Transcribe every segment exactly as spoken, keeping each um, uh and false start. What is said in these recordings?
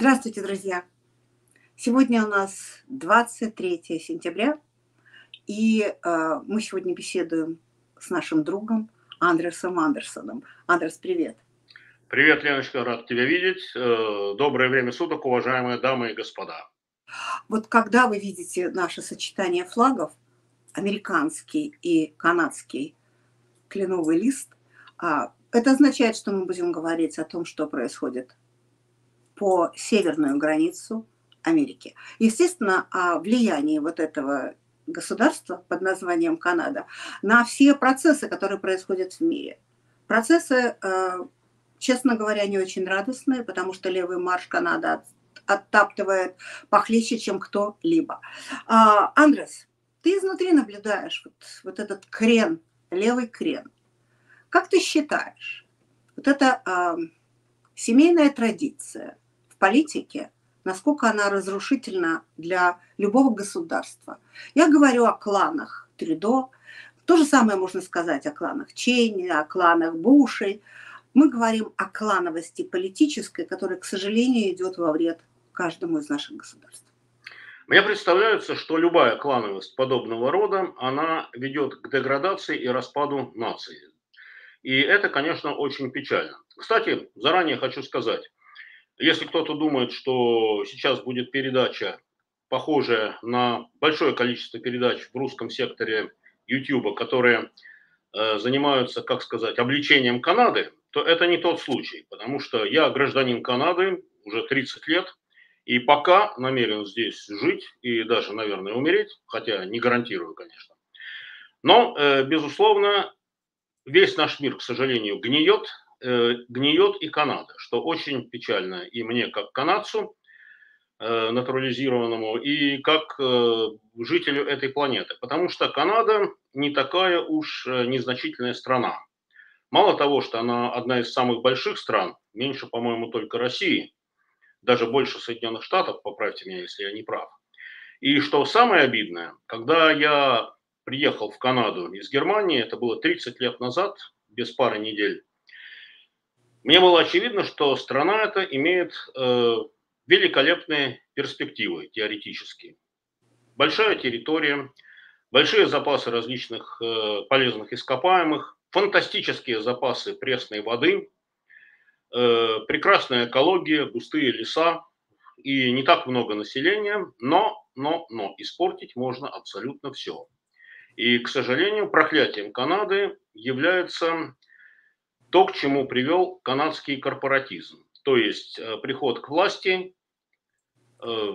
Здравствуйте, друзья! Сегодня у нас двадцать третье сентября, и э, мы сегодня беседуем с нашим другом Андресом Андерсоном. Андрес, привет! Привет, Леночка, рад тебя видеть. Доброе время суток, уважаемые дамы и господа. Вот когда вы видите наше сочетание флагов, американский и канадский кленовый лист, это означает, что мы будем говорить о том, что происходит по северную границу Америки. Естественно, о влиянии вот этого государства под названием Канада на все процессы, которые происходят в мире. Процессы, честно говоря, не очень радостные, потому что левый марш Канада оттаптывает похлеще, чем кто-либо. Андрес, ты изнутри наблюдаешь вот, вот этот крен, левый крен. Как ты считаешь, вот это... Семейная традиция в политике, насколько она разрушительна для любого государства. Я говорю о кланах Трюдо, то же самое можно сказать о кланах Чейни, о кланах Буши. Мы говорим о клановости политической, которая, к сожалению, идет во вред каждому из наших государств. Мне представляется, что любая клановость подобного рода, она ведет к деградации и распаду нации. И это, конечно, очень печально. Кстати, заранее хочу сказать, если кто-то думает, что сейчас будет передача, похожая на большое количество передач в русском секторе YouTube, которые э, занимаются, как сказать, обличением Канады, то это не тот случай, потому что я гражданин Канады уже тридцать лет, и пока намерен здесь жить и даже, наверное, умереть, хотя не гарантирую, конечно. Но, э, безусловно, весь наш мир, к сожалению, гниет, э, гниет и Канада, что очень печально и мне, как канадцу э, натурализированному, и как э, жителю этой планеты. Потому что Канада не такая уж незначительная страна. Мало того, что она одна из самых больших стран, меньше, по-моему, только России, даже больше Соединенных Штатов, поправьте меня, если я не прав. И что самое обидное, когда я... приехал в Канаду из Германии, это было тридцать лет назад, без пары недель, мне было очевидно, что страна эта имеет э, великолепные перспективы теоретические. Большая территория, большие запасы различных э, полезных ископаемых, фантастические запасы пресной воды, э, прекрасная экология, густые леса и не так много населения, но, но, но испортить можно абсолютно все. И, к сожалению, проклятием Канады является то, к чему привел канадский корпоратизм. То есть приход к власти э,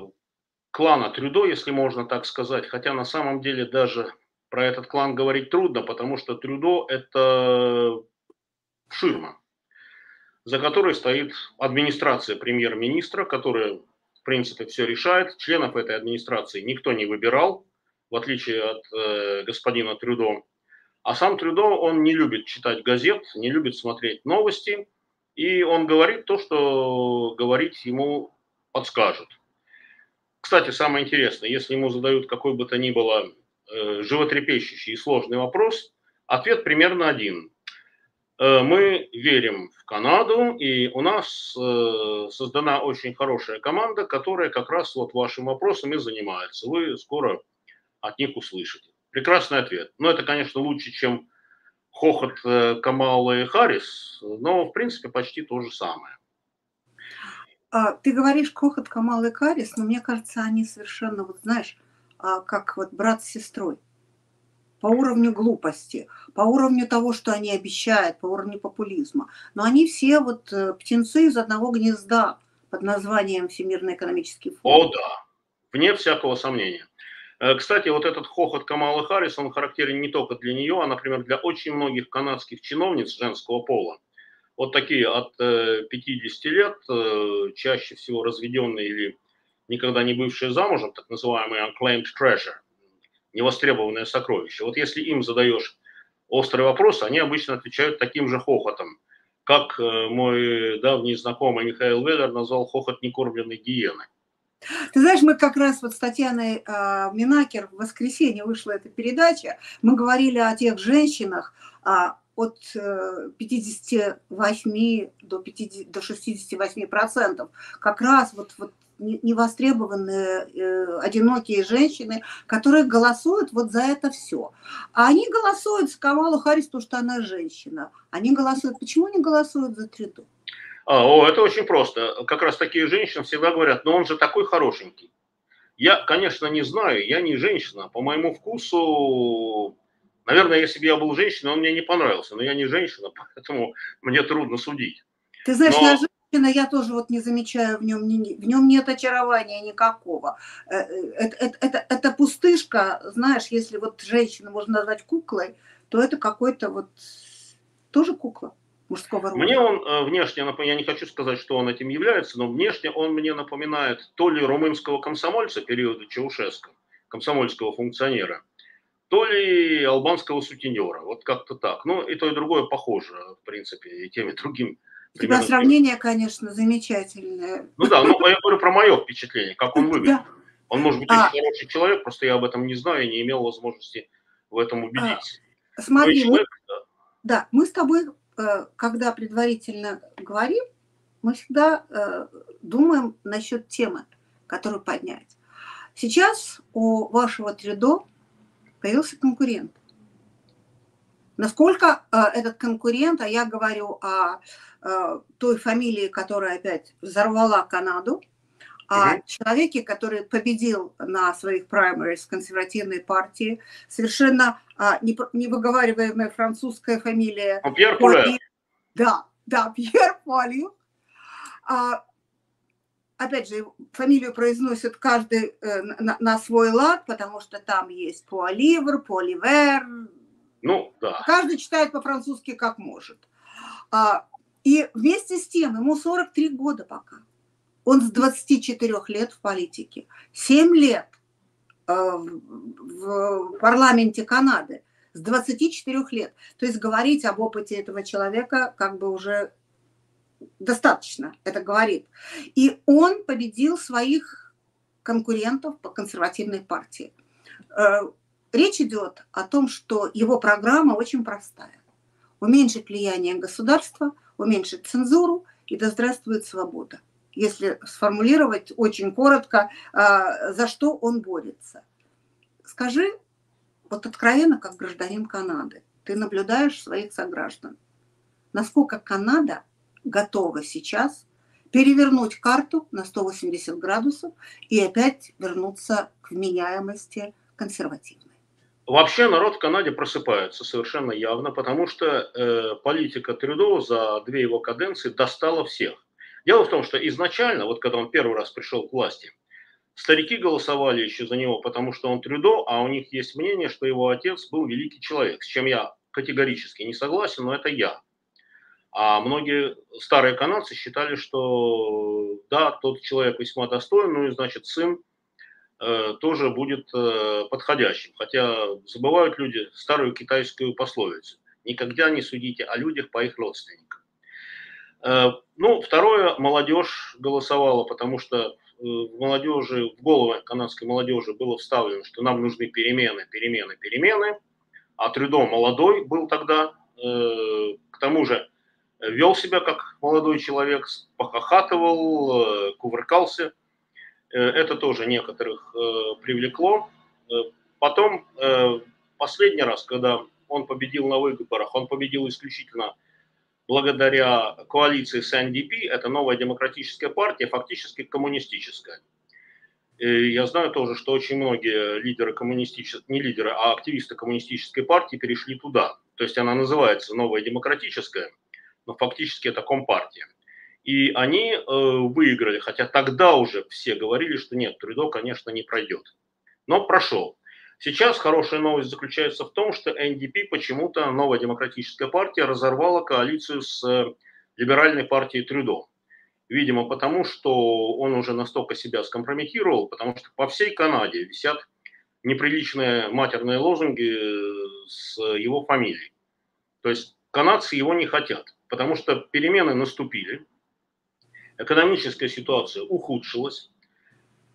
клана Трюдо, если можно так сказать, хотя на самом деле даже про этот клан говорить трудно, потому что Трюдо – это ширма, за которой стоит администрация премьер-министра, которая, в принципе, все решает. Членов этой администрации никто не выбирал, в отличие от э, господина Трюдо. А сам Трюдо, он не любит читать газет, не любит смотреть новости, и он говорит то, что говорить ему подскажут. Кстати, самое интересное, если ему задают какой бы то ни было э, животрепещущий и сложный вопрос, ответ примерно один. Э, мы верим в Канаду, и у нас э, создана очень хорошая команда, которая как раз вот вашим вопросом и занимается. Вы скоро... от них услышите. Прекрасный ответ. Но ну, это, конечно, лучше, чем хохот Камалы Харрис, но, в принципе, почти то же самое. Ты говоришь хохот Камалы Харрис, но мне кажется, они совершенно, вот знаешь, как вот брат с сестрой. По уровню глупости, по уровню того, что они обещают, по уровню популизма. Но они все вот птенцы из одного гнезда под названием Всемирный экономический форум. О, да. Вне всякого сомнения. Кстати, вот этот хохот Камалы Харрис, он характерен не только для нее, а, например, для очень многих канадских чиновниц женского пола. Вот такие от пятидесяти лет, чаще всего разведенные или никогда не бывшие замужем, так называемые unclaimed treasure, невостребованное сокровище. Вот если им задаешь острый вопрос, они обычно отвечают таким же хохотом, как мой давний знакомый Михаил Вегер назвал хохот некормленной гиены. Ты знаешь, мы как раз вот с Татьяной э, Минакер в воскресенье вышла эта передача, мы говорили о тех женщинах, э, от пятидесяти восьми до шестидесяти восьми процентов. Как раз вот, вот невостребованные э, одинокие женщины, которые голосуют вот за это все. А они голосуют за Камалу Харрис, потому что она женщина. Они голосуют. Почему они голосуют за Трюдо? А, о, это очень просто. Как раз такие женщины всегда говорят, но он же такой хорошенький. Я, конечно, не знаю, я не женщина. По моему вкусу... Наверное, если бы я был женщиной, он мне не понравился. Но я не женщина, поэтому мне трудно судить. Ты знаешь, но... я женщина, я тоже вот не замечаю в нем, в нем нет очарования никакого. Это, это, это, это пустышка, знаешь, если вот женщину можно назвать куклой, то это какой-то вот тоже кукла мужского рода. Мне он внешне, я не хочу сказать, что он этим является, но внешне он мне напоминает то ли румынского комсомольца периода Чаушеска, комсомольского функционера, то ли албанского сутенера, вот как-то так. Ну, и то, и другое похоже, в принципе, и тем, и другим. У тебя сравнение, конечно, замечательное. Ну да, ну, я говорю про мое впечатление, как он выглядит. Да. Он, может быть, а. очень хороший человек, просто я об этом не знаю и не имел возможности в этом убедиться. А. Смотри, человек, мы... Да. да, мы с тобой, когда предварительно говорим, мы всегда думаем насчет темы, которую поднять. Сейчас у вашего Трюдо появился конкурент. Насколько э, этот конкурент, а я говорю о э, той фамилии, которая опять взорвала Канаду, о человеке, который победил на своих праймерис консервативной партии, совершенно э, не, невыговариваемая французская фамилия. А Пьер Пуальевр. Да, да, Пьер Пуальевр. А, опять же, фамилию произносят каждый э, на, на свой лад, потому что там есть Пуальевр, Пуальевер. Ну, да. Каждый читает по-французски как может. А, и вместе с тем, ему сорок три года пока. Он с двадцати четырёх лет в политике. семь лет э, в парламенте Канады. С двадцати четырёх лет. То есть говорить об опыте этого человека как бы уже... достаточно, это говорит. И он победил своих конкурентов по консервативной партии. Речь идет о том, что его программа очень простая. Уменьшить влияние государства, уменьшить цензуру, и да здравствует свобода. Если сформулировать очень коротко, за что он борется. Скажи, вот откровенно, как гражданин Канады, ты наблюдаешь своих сограждан. Насколько Канада готова сейчас перевернуть карту на сто восемьдесят градусов и опять вернуться к вменяемости консервативной. Вообще народ в Канаде просыпается совершенно явно, потому что э, политика Трюдо за две его каденции достала всех. Дело в том, что изначально, вот когда он первый раз пришел к власти, старики голосовали еще за него, потому что он Трюдо, а у них есть мнение, что его отец был великий человек, с чем я категорически не согласен, но это я. А многие старые канадцы считали, что да, тот человек весьма достоин, ну и значит сын э, тоже будет э, подходящим. Хотя забывают люди старую китайскую пословицу. Никогда не судите о людях по их родственникам. Э, ну, второе, молодежь голосовала, потому что э, молодежи, в голову канадской молодежи было вставлено, что нам нужны перемены, перемены, перемены. А Трюдо молодой был тогда, э, к тому же, вел себя как молодой человек, похохатывал, кувыркался. Это тоже некоторых привлекло. Потом, последний раз, когда он победил на выборах, он победил исключительно благодаря коалиции с эн ди пи, это новая демократическая партия, фактически коммунистическая. И я знаю тоже, что очень многие лидеры коммунистической, не лидеры, а активисты коммунистической партии перешли туда. То есть она называется «Новая демократическая», но фактически это компартия. И они э, выиграли, хотя тогда уже все говорили, что нет, Трюдо, конечно, не пройдет. Но прошел. Сейчас хорошая новость заключается в том, что эн ди пи почему-то, новая демократическая партия, разорвала коалицию с э, либеральной партией Трюдо. Видимо, потому что он уже настолько себя скомпрометировал, потому что по всей Канаде висят неприличные матерные лозунги с его фамилией. То есть канадцы его не хотят. Потому что перемены наступили, экономическая ситуация ухудшилась,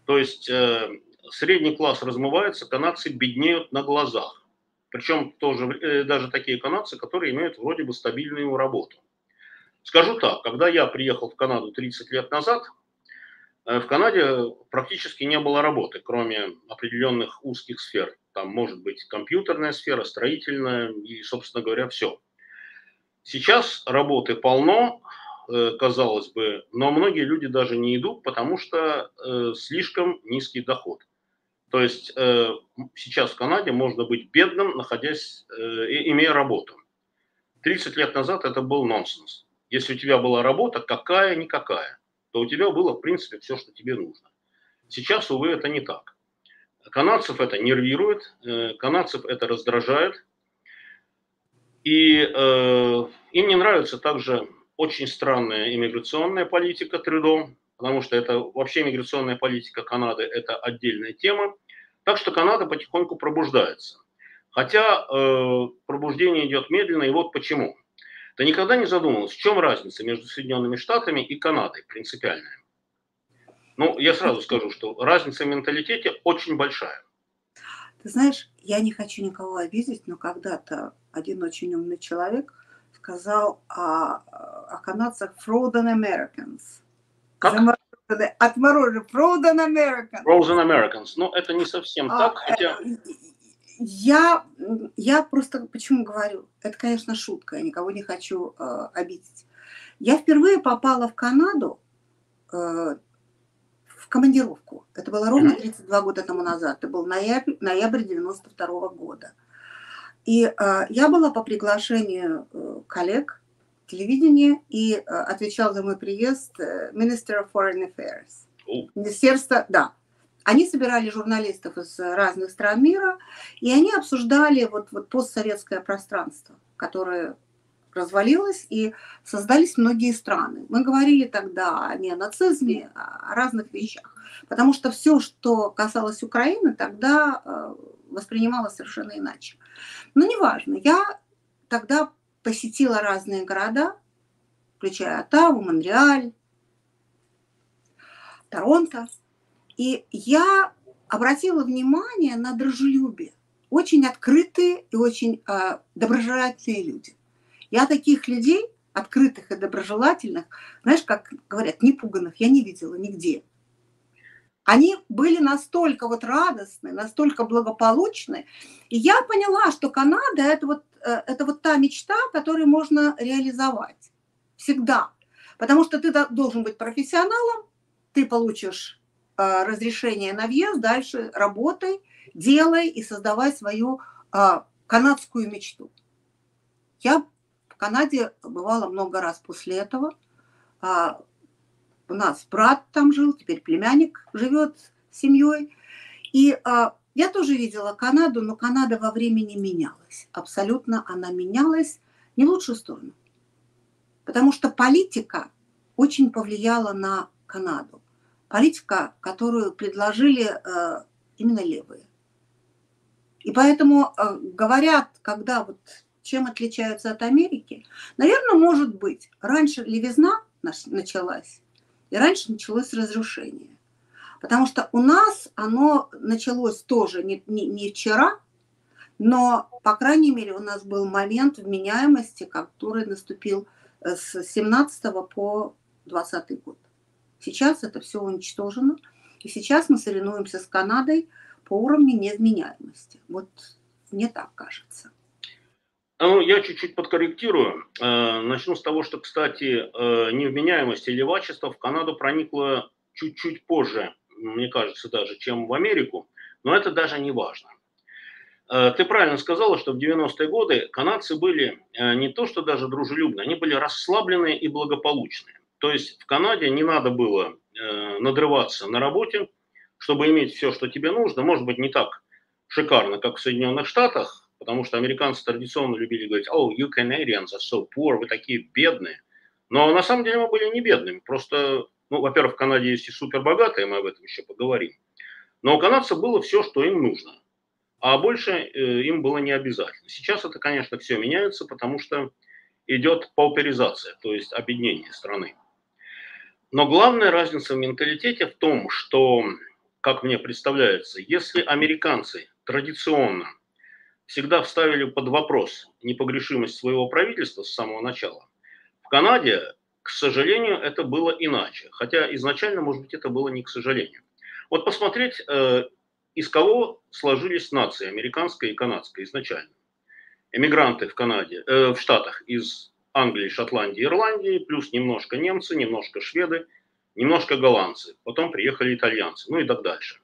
то есть э, средний класс размывается, канадцы беднеют на глазах. Причем тоже, даже такие канадцы, которые имеют вроде бы стабильную работу. Скажу так, когда я приехал в Канаду тридцать лет назад, в Канаде практически не было работы, кроме определенных узких сфер. Там может быть компьютерная сфера, строительная и, собственно говоря, все. Сейчас работы полно, казалось бы, но многие люди даже не идут, потому что слишком низкий доход. То есть сейчас в Канаде можно быть бедным, находясь, имея работу. тридцать лет назад это был нонсенс. Если у тебя была работа какая-никакая, то у тебя было, в принципе, все, что тебе нужно. Сейчас, увы, это не так. Канадцев это нервирует, канадцев это раздражает. И э, им не нравится также очень странная иммиграционная политика Трюдо, потому что это вообще миграционная политика Канады, это отдельная тема. Так что Канада потихоньку пробуждается. Хотя э, пробуждение идет медленно, и вот почему. Ты никогда не задумывался, в чем разница между Соединенными Штатами и Канадой принципиальная? Ну, я сразу скажу, что разница в менталитете очень большая. Ты знаешь, я не хочу никого обидеть, но когда-то один очень умный человек сказал о, о канадцах Frozen Americans. Как? Отморожен. Frozen Americans. Frozen Americans. Но это не совсем а, так, хотя... Я, я просто почему говорю? Это, конечно, шутка, я никого не хочу э, обидеть. Я впервые попала в Канаду э, в командировку. Это было ровно тридцать два года тому назад. Это был ноябрь, ноябрь девяносто второго года. И э, я была по приглашению э, коллег телевидения и э, отвечал за мой приезд э, Minister of Foreign Affairs. Oh. Министерство, да. Они собирали журналистов из разных стран мира, и они обсуждали вот, вот постсоветское пространство, которое развалилось, и создались многие страны. Мы говорили тогда не о нацизме, а о разных вещах, потому что все, что касалось Украины, тогда воспринималось совершенно иначе. Но неважно, я тогда посетила разные города, включая Оттаву, Монреаль, Торонто. И я обратила внимание на дружелюбие. Очень открытые и очень э, доброжелательные люди. Я таких людей, открытых и доброжелательных, знаешь, как говорят, непуганных, я не видела нигде. Они были настолько вот радостны, настолько благополучны. И я поняла, что Канада – это вот, э, это вот та мечта, которую можно реализовать. Всегда. Потому что ты должен быть профессионалом, ты получишь... разрешение на въезд, дальше работай, делай и создавай свою а, канадскую мечту. Я в Канаде бывала много раз после этого. А, у нас брат там жил, теперь племянник живет с семьей. И а, я тоже видела Канаду, но Канада во времени менялась. Абсолютно она менялась не в лучшую сторону. Потому что политика очень повлияла на Канаду. Политика, которую предложили э, именно левые. И поэтому э, говорят, когда вот чем отличаются от Америки, наверное, может быть, раньше левизна началась, и раньше началось разрушение. Потому что у нас оно началось тоже не, не, не вчера, но, по крайней мере, у нас был момент вменяемости, который наступил с семнадцатого по двадцатый год. Сейчас это все уничтожено, и сейчас мы соревнуемся с Канадой по уровню невменяемости. Вот мне так кажется. Ну, я чуть-чуть подкорректирую. Начну с того, что, кстати, невменяемость и левачество в Канаду проникло чуть-чуть позже, мне кажется, даже, чем в Америку, но это даже не важно. Ты правильно сказала, что в девяностые годы канадцы были не то что даже дружелюбны, они были расслабленные и благополучные. То есть в Канаде не надо было э, надрываться на работе, чтобы иметь все, что тебе нужно. Может быть, не так шикарно, как в Соединенных Штатах, потому что американцы традиционно любили говорить: «Oh, you Canadians are so poor, вы такие бедные». Но на самом деле мы были не бедными. Просто, ну, во-первых, в Канаде есть и супербогатые, мы об этом еще поговорим. Но у канадцев было все, что им нужно, а больше э, им было не обязательно. Сейчас это, конечно, все меняется, потому что идет пауперизация, то есть обеднение страны. Но главная разница в менталитете в том, что, как мне представляется, если американцы традиционно всегда вставили под вопрос непогрешимость своего правительства с самого начала. В Канаде, к сожалению, это было иначе. Хотя изначально, может быть, это было не к сожалению. Вот посмотреть, из кого сложились нации, американская и канадская изначально. Эмигранты в Канаде, э, в Штатах из Англии, Шотландии, Ирландии, плюс немножко немцы, немножко шведы, немножко голландцы. Потом приехали итальянцы, ну и так дальше.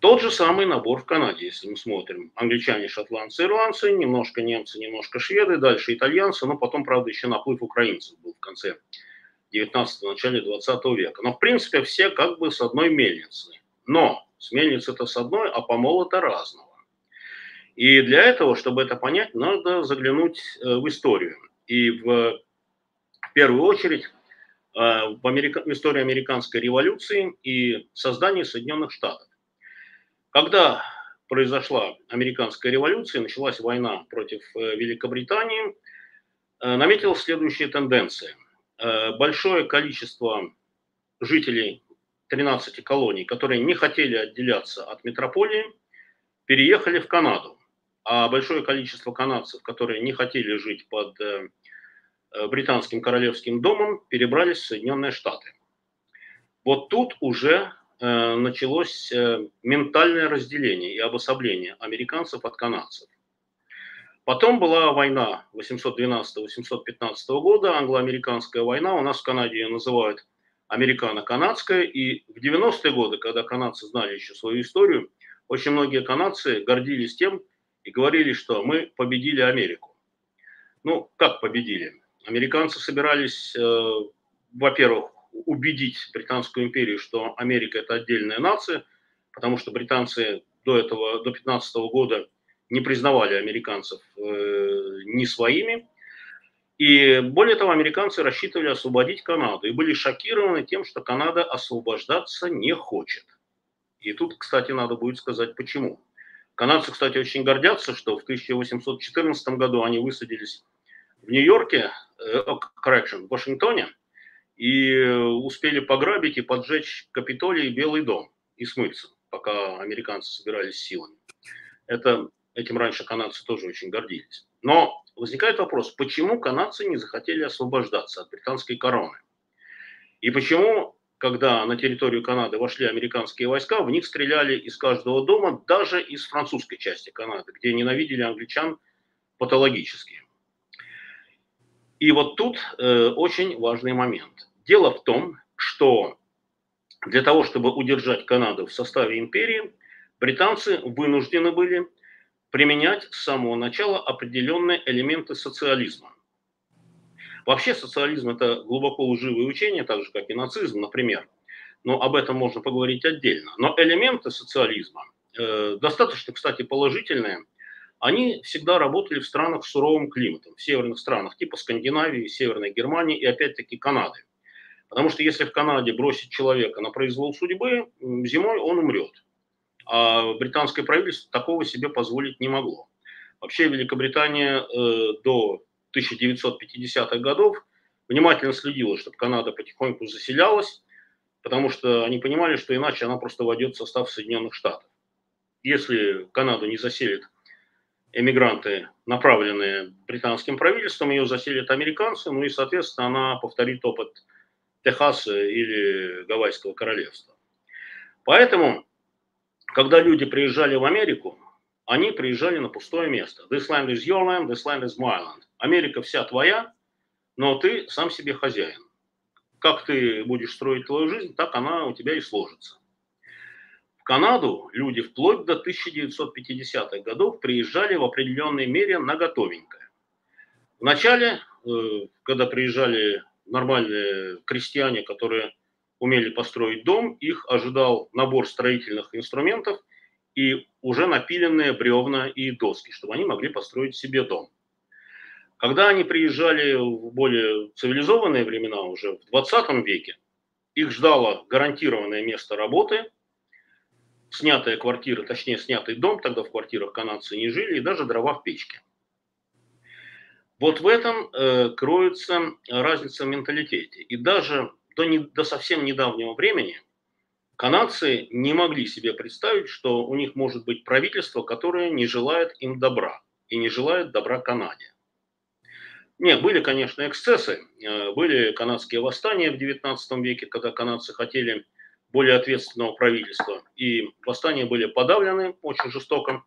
Тот же самый набор в Канаде, если мы смотрим. Англичане, шотландцы, ирландцы, немножко немцы, немножко шведы, дальше итальянцы, но потом, правда, еще наплыв украинцев был в конце девятнадцатого, начале двадцатого века. Но, в принципе, все как бы с одной мельницы. Но с мельницы-то с одной, а помола-то разного. И для этого, чтобы это понять, надо заглянуть в историю. И в, в первую очередь в, Америка... в историю американской революции и создания Соединенных Штатов. Когда произошла американская революция, началась война против Великобритании, наметилась следующая тенденция. Большое количество жителей тринадцати колоний, которые не хотели отделяться от метрополии, переехали в Канаду. А большое количество канадцев, которые не хотели жить под британским королевским домом, перебрались в Соединенные Штаты. Вот тут уже началось ментальное разделение и обособление американцев от канадцев. Потом была война восемьсот двенадцатого — восемьсот пятнадцатого года, англо-американская война, у нас в Канаде ее называют американо-канадская, и в девяностые годы, когда канадцы знали еще свою историю, очень многие канадцы гордились тем и говорили, что мы победили Америку. Ну, как победили? Американцы собирались, э, во-первых, убедить Британскую империю, что Америка – это отдельная нация, потому что британцы до этого, до пятнадцатого года не признавали американцев э, ни своими. И более того, американцы рассчитывали освободить Канаду и были шокированы тем, что Канада освобождаться не хочет. И тут, кстати, надо будет сказать, почему. Канадцы, кстати, очень гордятся, что в тысяча восемьсот четырнадцатом году они высадились в Нью-Йорке, э, correction, в Вашингтоне, и успели пограбить и поджечь Капитолий и Белый дом и смыться, пока американцы собирались силами. Это, этим раньше канадцы тоже очень гордились. Но возникает вопрос, почему канадцы не захотели освобождаться от британской короны? И почему... Когда на территорию Канады вошли американские войска, в них стреляли из каждого дома, даже из французской части Канады, где ненавидели англичан патологически. И вот тут э, очень важный момент. Дело в том, что для того, чтобы удержать Канаду в составе империи, британцы вынуждены были применять с самого начала определенные элементы социализма. Вообще социализм – это глубоко лживое учение, так же, как и нацизм, например. Но об этом можно поговорить отдельно. Но элементы социализма, э, достаточно, кстати, положительные, они всегда работали в странах с суровым климатом, в северных странах, типа Скандинавии, Северной Германии и, опять-таки, Канады. Потому что если в Канаде бросить человека на произвол судьбы, зимой он умрет. А британское правительство такого себе позволить не могло. Вообще Великобритания э, до... тысяча девятьсот пятидесятых годов внимательно следила, чтобы Канада потихоньку заселялась, потому что они понимали, что иначе она просто войдет в состав Соединенных Штатов. Если Канаду не заселят эмигранты, направленные британским правительством, ее заселят американцы, ну и, соответственно, она повторит опыт Техаса или Гавайского королевства. Поэтому, когда люди приезжали в Америку, они приезжали на пустое место. This land is your land, this land is my land. Америка вся твоя, но ты сам себе хозяин. Как ты будешь строить твою жизнь, так она у тебя и сложится. В Канаду люди вплоть до тысяча девятьсот пятидесятых годов приезжали в определенной мере на готовенькое. Вначале, когда приезжали нормальные крестьяне, которые умели построить дом, их ожидал набор строительных инструментов и уже напиленные бревна и доски, чтобы они могли построить себе дом. Когда они приезжали в более цивилизованные времена, уже в двадцатом веке, их ждало гарантированное место работы, снятая квартира, точнее снятый дом, тогда в квартирах канадцы не жили, и даже дрова в печке. Вот в этом э, кроется разница в менталитете. И даже до, не, до совсем недавнего времени Канадцы не могли себе представить, что у них может быть правительство, которое не желает им добра и не желает добра Канаде. Нет, были, конечно, эксцессы, были канадские восстания в девятнадцатом веке, когда канадцы хотели более ответственного правительства, и восстания были подавлены очень жестоко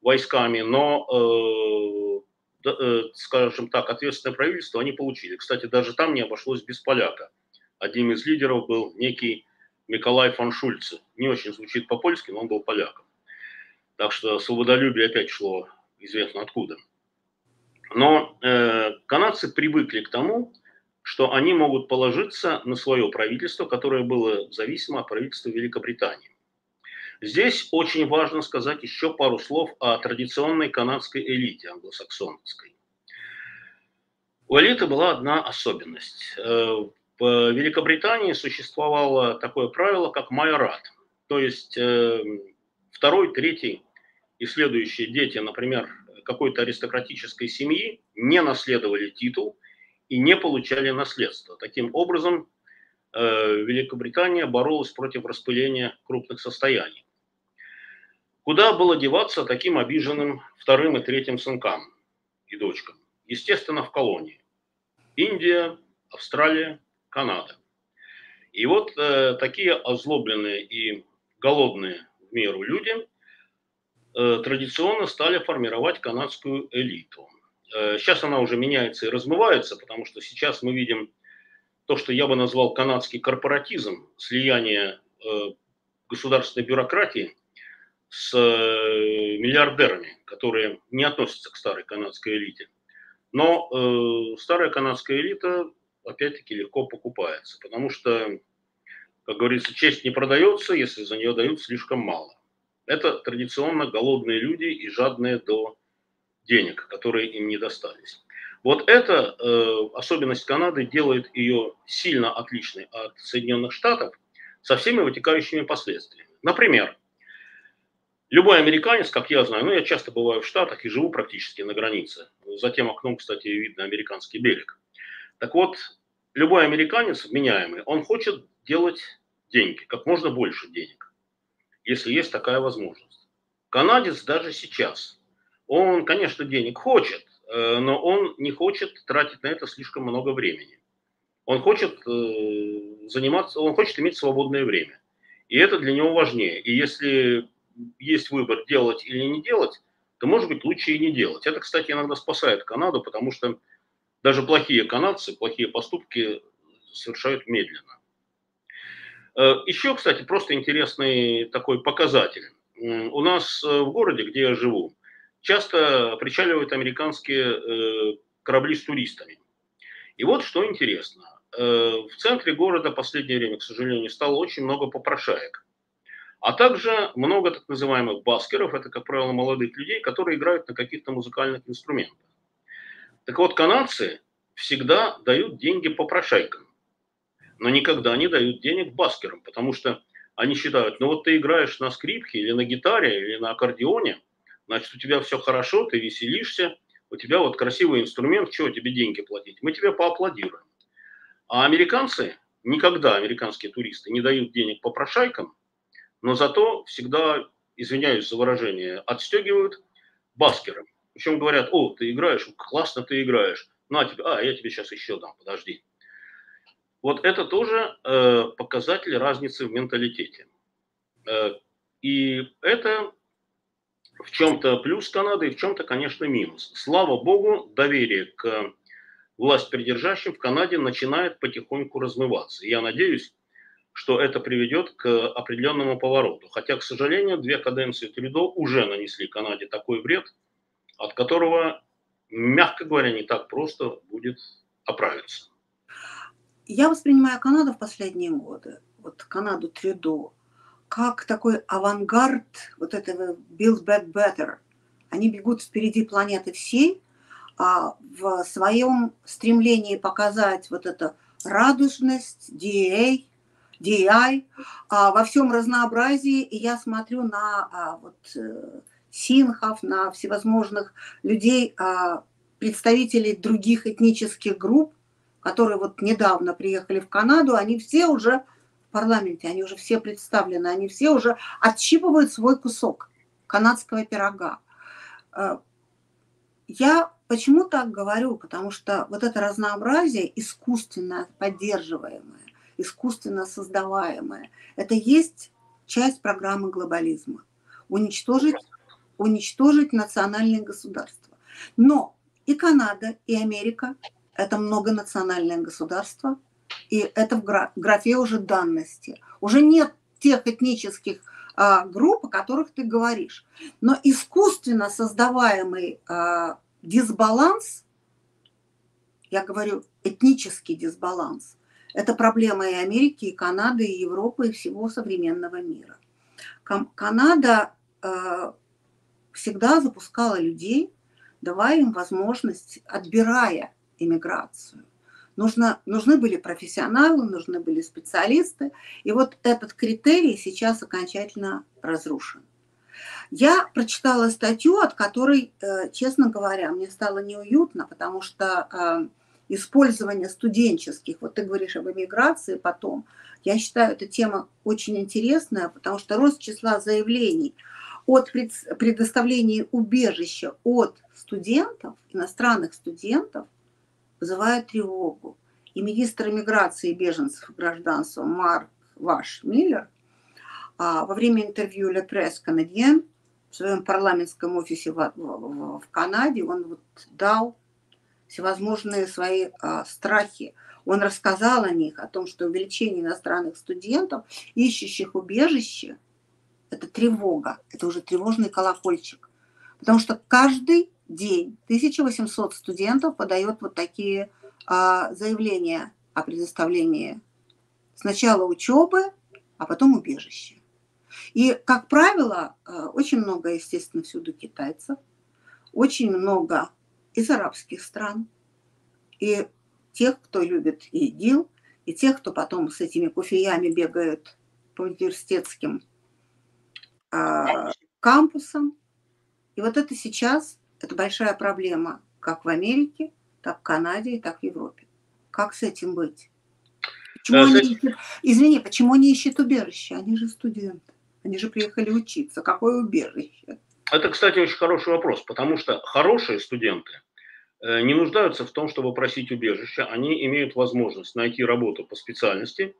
войсками, но, э, э, скажем так, ответственное правительство они получили. Кстати, даже там не обошлось без поляка. Одним из лидеров был некий Миколай фон Шульце. Не очень звучит по-польски, но он был поляком. Так что свободолюбие опять шло известно откуда. Но э, канадцы привыкли к тому, что они могут положиться на свое правительство, которое было зависимо от правительства Великобритании. Здесь очень важно сказать еще пару слов о традиционной канадской элите, англосаксонской. У элиты была одна особенность. В Великобритании существовало такое правило, как майорат. То есть э, второй, третий и следующие дети, например, какой-то аристократической семьи не наследовали титул и не получали наследство. Таким образом, Великобритания боролась против распыления крупных состояний. Куда было деваться таким обиженным вторым и третьим сынкам и дочкам? Естественно, в колонии. Индия, Австралия, Канада. И вот э, такие озлобленные и голодные в меру люди э, традиционно стали формировать канадскую элиту. Э, сейчас она уже меняется и размывается, потому что сейчас мы видим то, что я бы назвал канадский корпоратизм, слияние э, государственной бюрократии с э, миллиардерами, которые не относятся к старой канадской элите. Но э, старая канадская элита, опять-таки, легко покупается, потому что, как говорится, честь не продается, если за нее дают слишком мало. Это традиционно голодные люди и жадные до денег, которые им не достались. Вот эта э, особенность Канады делает ее сильно отличной от Соединенных Штатов со всеми вытекающими последствиями. Например, любой американец, как я знаю, ну я часто бываю в Штатах и живу практически на границе. За тем окном, кстати, видно американский берег. Так вот, любой американец вменяемый, он хочет делать деньги, как можно больше денег, если есть такая возможность. Канадец даже сейчас, он, конечно, денег хочет, но он не хочет тратить на это слишком много времени. Он хочет заниматься, он хочет иметь свободное время. И это для него важнее. И если есть выбор делать или не делать, то, может быть, лучше и не делать. Это, кстати, иногда спасает Канаду, потому что даже плохие канадцы, плохие поступки совершают медленно. Еще, кстати, просто интересный такой показатель. У нас в городе, где я живу, часто причаливают американские э, корабли с туристами. И вот что интересно. Э, в центре города в последнее время, к сожалению, стало очень много попрошаек. А также много так называемых баскеров. Это, как правило, молодых людей, которые играют на каких-то музыкальных инструментах. Так вот, канадцы всегда дают деньги попрошайкам. Но никогда не дают денег баскерам. Потому что они считают, ну вот ты играешь на скрипке или на гитаре или на аккордеоне, значит, у тебя все хорошо, ты веселишься, у тебя вот красивый инструмент, чего тебе деньги платить? Мы тебе поаплодируем. А американцы, никогда американские туристы не дают денег попрошайкам, но зато всегда, извиняюсь за выражение, отстегивают баскерам. Причем говорят, о, ты играешь, классно ты играешь, на тебе, а, я тебе сейчас еще дам, подожди. Вот это тоже э, показатель разницы в менталитете. Э, и это... В чем-то плюс Канады и в чем-то, конечно, минус. Слава богу, доверие к власть придержащим в Канаде начинает потихоньку размываться. Я надеюсь, что это приведет к определенному повороту. Хотя, к сожалению, две каденции Трюдо уже нанесли Канаде такой вред, от которого, мягко говоря, не так просто будет оправиться. Я воспринимаю Канаду в последние годы, вот Канаду Трюдо, как такой авангард вот этого Build Back Better. Они бегут впереди планеты всей, а в своем стремлении показать вот эту радужность, ди ай, ди ай а во всем разнообразии. И я смотрю на а, вот, синхов, на всевозможных людей, а, представителей других этнических групп, которые вот недавно приехали в Канаду, они все уже парламенте, они уже все представлены, они все уже отщипывают свой кусок канадского пирога. Я почему так говорю? Потому что вот это разнообразие, искусственно поддерживаемое, искусственно создаваемое, это есть часть программы глобализма. Уничтожить, уничтожить национальные государства. Но и Канада, и Америка – это многонациональное государство, и это в графе уже данности. Уже нет тех этнических а, групп, о которых ты говоришь. Но искусственно создаваемый а, дисбаланс, я говорю этнический дисбаланс, это проблема и Америки, и Канады, и Европы, и всего современного мира. Канада э, всегда запускала людей, давая им возможность, отбирая иммиграцию. Нужно, нужны были профессионалы, нужны были специалисты. И вот этот критерий сейчас окончательно разрушен. Я прочитала статью, от которой, э, честно говоря, мне стало неуютно, потому что э, использование студенческих, вот ты говоришь об эмиграции потом, я считаю, эта тема очень интересная, потому что рост числа заявлений от предоставления убежища от студентов, иностранных студентов, вызывает тревогу. И министр эмиграции и беженцев и гражданства Марк Ваш Миллер во время интервью «Le Presse Canadien» в своем парламентском офисе в Канаде, он вот дал всевозможные свои а, страхи. Он рассказал о них, о том, что увеличение иностранных студентов, ищущих убежище, это тревога, это уже тревожный колокольчик. Потому что каждый день тысяча восемьсот студентов подает вот такие а, заявления о предоставлении сначала учебы, а потом убежища. И, как правило, очень много, естественно, всюду китайцев, очень много из арабских стран, и тех, кто любит ИГИЛ, и тех, кто потом с этими куфиями бегают по университетским э, кампусам. И вот это сейчас, это большая проблема как в Америке, так в Канаде и так в Европе. Как с этим быть? Почему да, они это... ищут... Извини, почему они ищут убежище? Они же студенты, они же приехали учиться. Какое убежище? Это, кстати, очень хороший вопрос, потому что хорошие студенты не нуждаются в том, чтобы просить убежище. Они имеют возможность найти работу по специальности.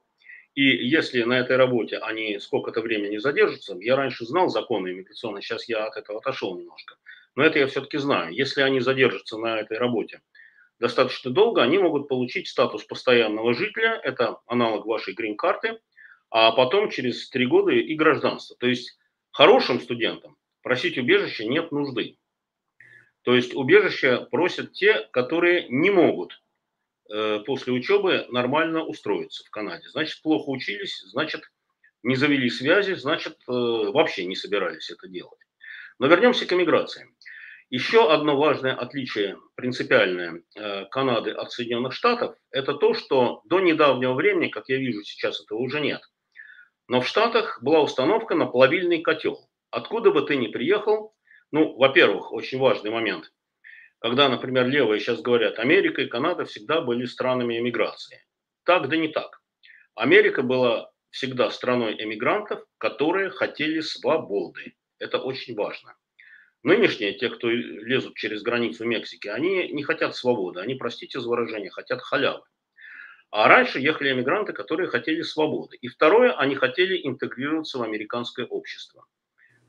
И если на этой работе они сколько-то времени задержатся, я раньше знал законы иммиграционные, сейчас я от этого отошел немножко, но это я все-таки знаю. Если они задержатся на этой работе достаточно долго, они могут получить статус постоянного жителя, это аналог вашей грин-карты, а потом через три года и гражданство. То есть хорошим студентам просить убежище нет нужды. То есть убежище просят те, которые не могут э, после учебы нормально устроиться в Канаде. Значит, плохо учились, значит, не завели связи, значит, э, вообще не собирались это делать. Но вернемся к эмиграции. Еще одно важное отличие принципиальное э, Канады от Соединенных Штатов – это то, что до недавнего времени, как я вижу, сейчас этого уже нет, но в Штатах была установка на плавильный котел. Откуда бы ты ни приехал, ну, во-первых, очень важный момент, когда, например, левые сейчас говорят, Америка и Канада всегда были странами эмиграции. Так да не так. Америка была всегда страной эмигрантов, которые хотели свободы. Это очень важно. Нынешние, те, кто лезут через границу Мексики, они не хотят свободы, они, простите за выражение, хотят халявы. А раньше ехали эмигранты, которые хотели свободы. И второе, они хотели интегрироваться в американское общество.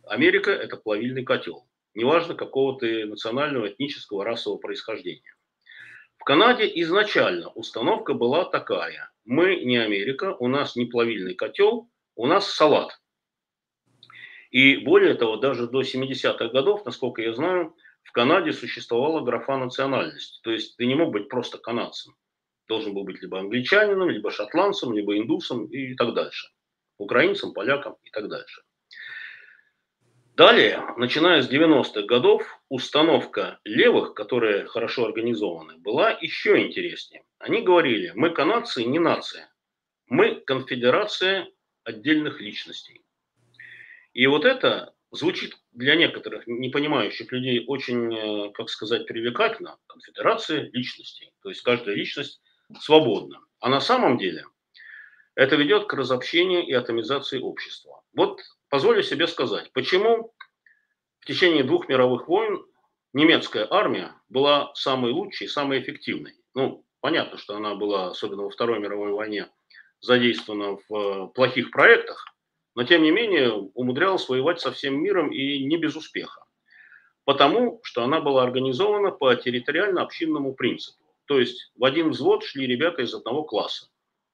Америка – это плавильный котел, неважно какого ты национального, этнического, расового происхождения. В Канаде изначально установка была такая. Мы не Америка, у нас не плавильный котел, у нас салат. И более того, даже до семидесятых годов, насколько я знаю, в Канаде существовала графа национальности. То есть ты не мог быть просто канадцем. Должен был быть либо англичанином, либо шотландцем, либо индусом и так дальше. Украинцем, поляком и так дальше. Далее, начиная с девяностых годов, установка левых, которые хорошо организованы, была еще интереснее. Они говорили, мы канадцы, не нация. Мы конфедерация отдельных личностей. И вот это звучит для некоторых непонимающих людей очень, как сказать, привлекательно. Конфедерация личностей. То есть каждая личность свободна. А на самом деле Это ведет к разобщению и атомизации общества. Вот позволю себе сказать, почему в течение двух мировых войн немецкая армия была самой лучшей, самой эффективной. Ну, понятно, что она была, особенно во Второй мировой войне, задействована в плохих проектах, но тем не менее умудрялась воевать со всем миром и не без успеха. Потому что она была организована по территориально-общинному принципу. То есть в один взвод шли ребята из одного класса,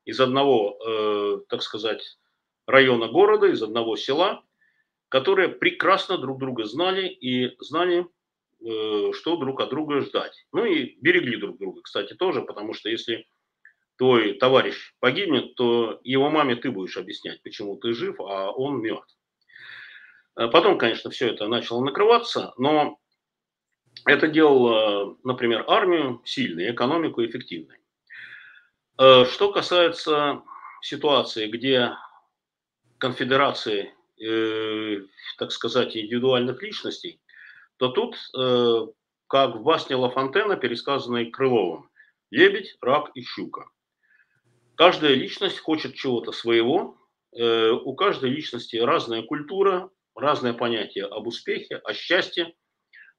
из одного, э, так сказать, района города, из одного села, которые прекрасно друг друга знали и знали, э, что друг от друга ждать. Ну и берегли друг друга, кстати, тоже, потому что если твой товарищ погибнет, то его маме ты будешь объяснять, почему ты жив, а он мертв. Потом, конечно, все это начало накрываться, но это делало, например, армию сильной, экономику эффективной. Что касается ситуации, где конфедерации, э, так сказать, индивидуальных личностей, то тут, э, как в басне Ла Фонтена, пересказанной Крыловым, лебедь, рак и щука. Каждая личность хочет чего-то своего, э, у каждой личности разная культура, разные понятия об успехе, о счастье,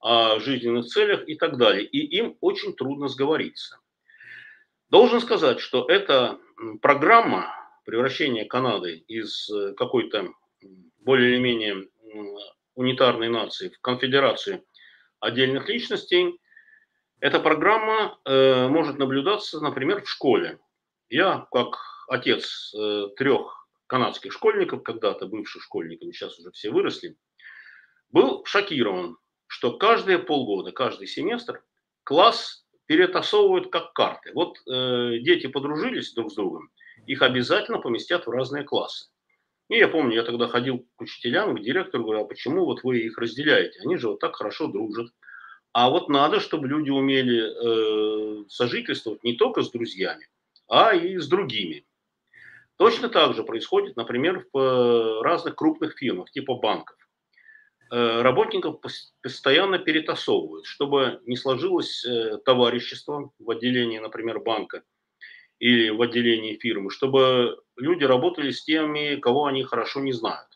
о жизненных целях и так далее. И им очень трудно сговориться. Должен сказать, что эта программа превращения Канады из какой-то более или менее унитарной нации в конфедерацию отдельных личностей, эта программа э, может наблюдаться, например, в школе. Я, как отец э, трех канадских школьников, когда-то бывших школьниками, сейчас уже все выросли, был шокирован, что каждые полгода, каждый семестр класс перетасовывают как карты. Вот э, дети подружились друг с другом, их обязательно поместят в разные классы. И я помню, я тогда ходил к учителям, к директору, говорю, а почему вот вы их разделяете? Они же вот так хорошо дружат. А вот надо, чтобы люди умели э, сожительствовать не только с друзьями, а и с другими. Точно так же происходит, например, в разных крупных фирмах, типа банков. Работников постоянно перетасовывают, чтобы не сложилось товарищество в отделении, например, банка или в отделении фирмы, чтобы люди работали с теми, кого они хорошо не знают.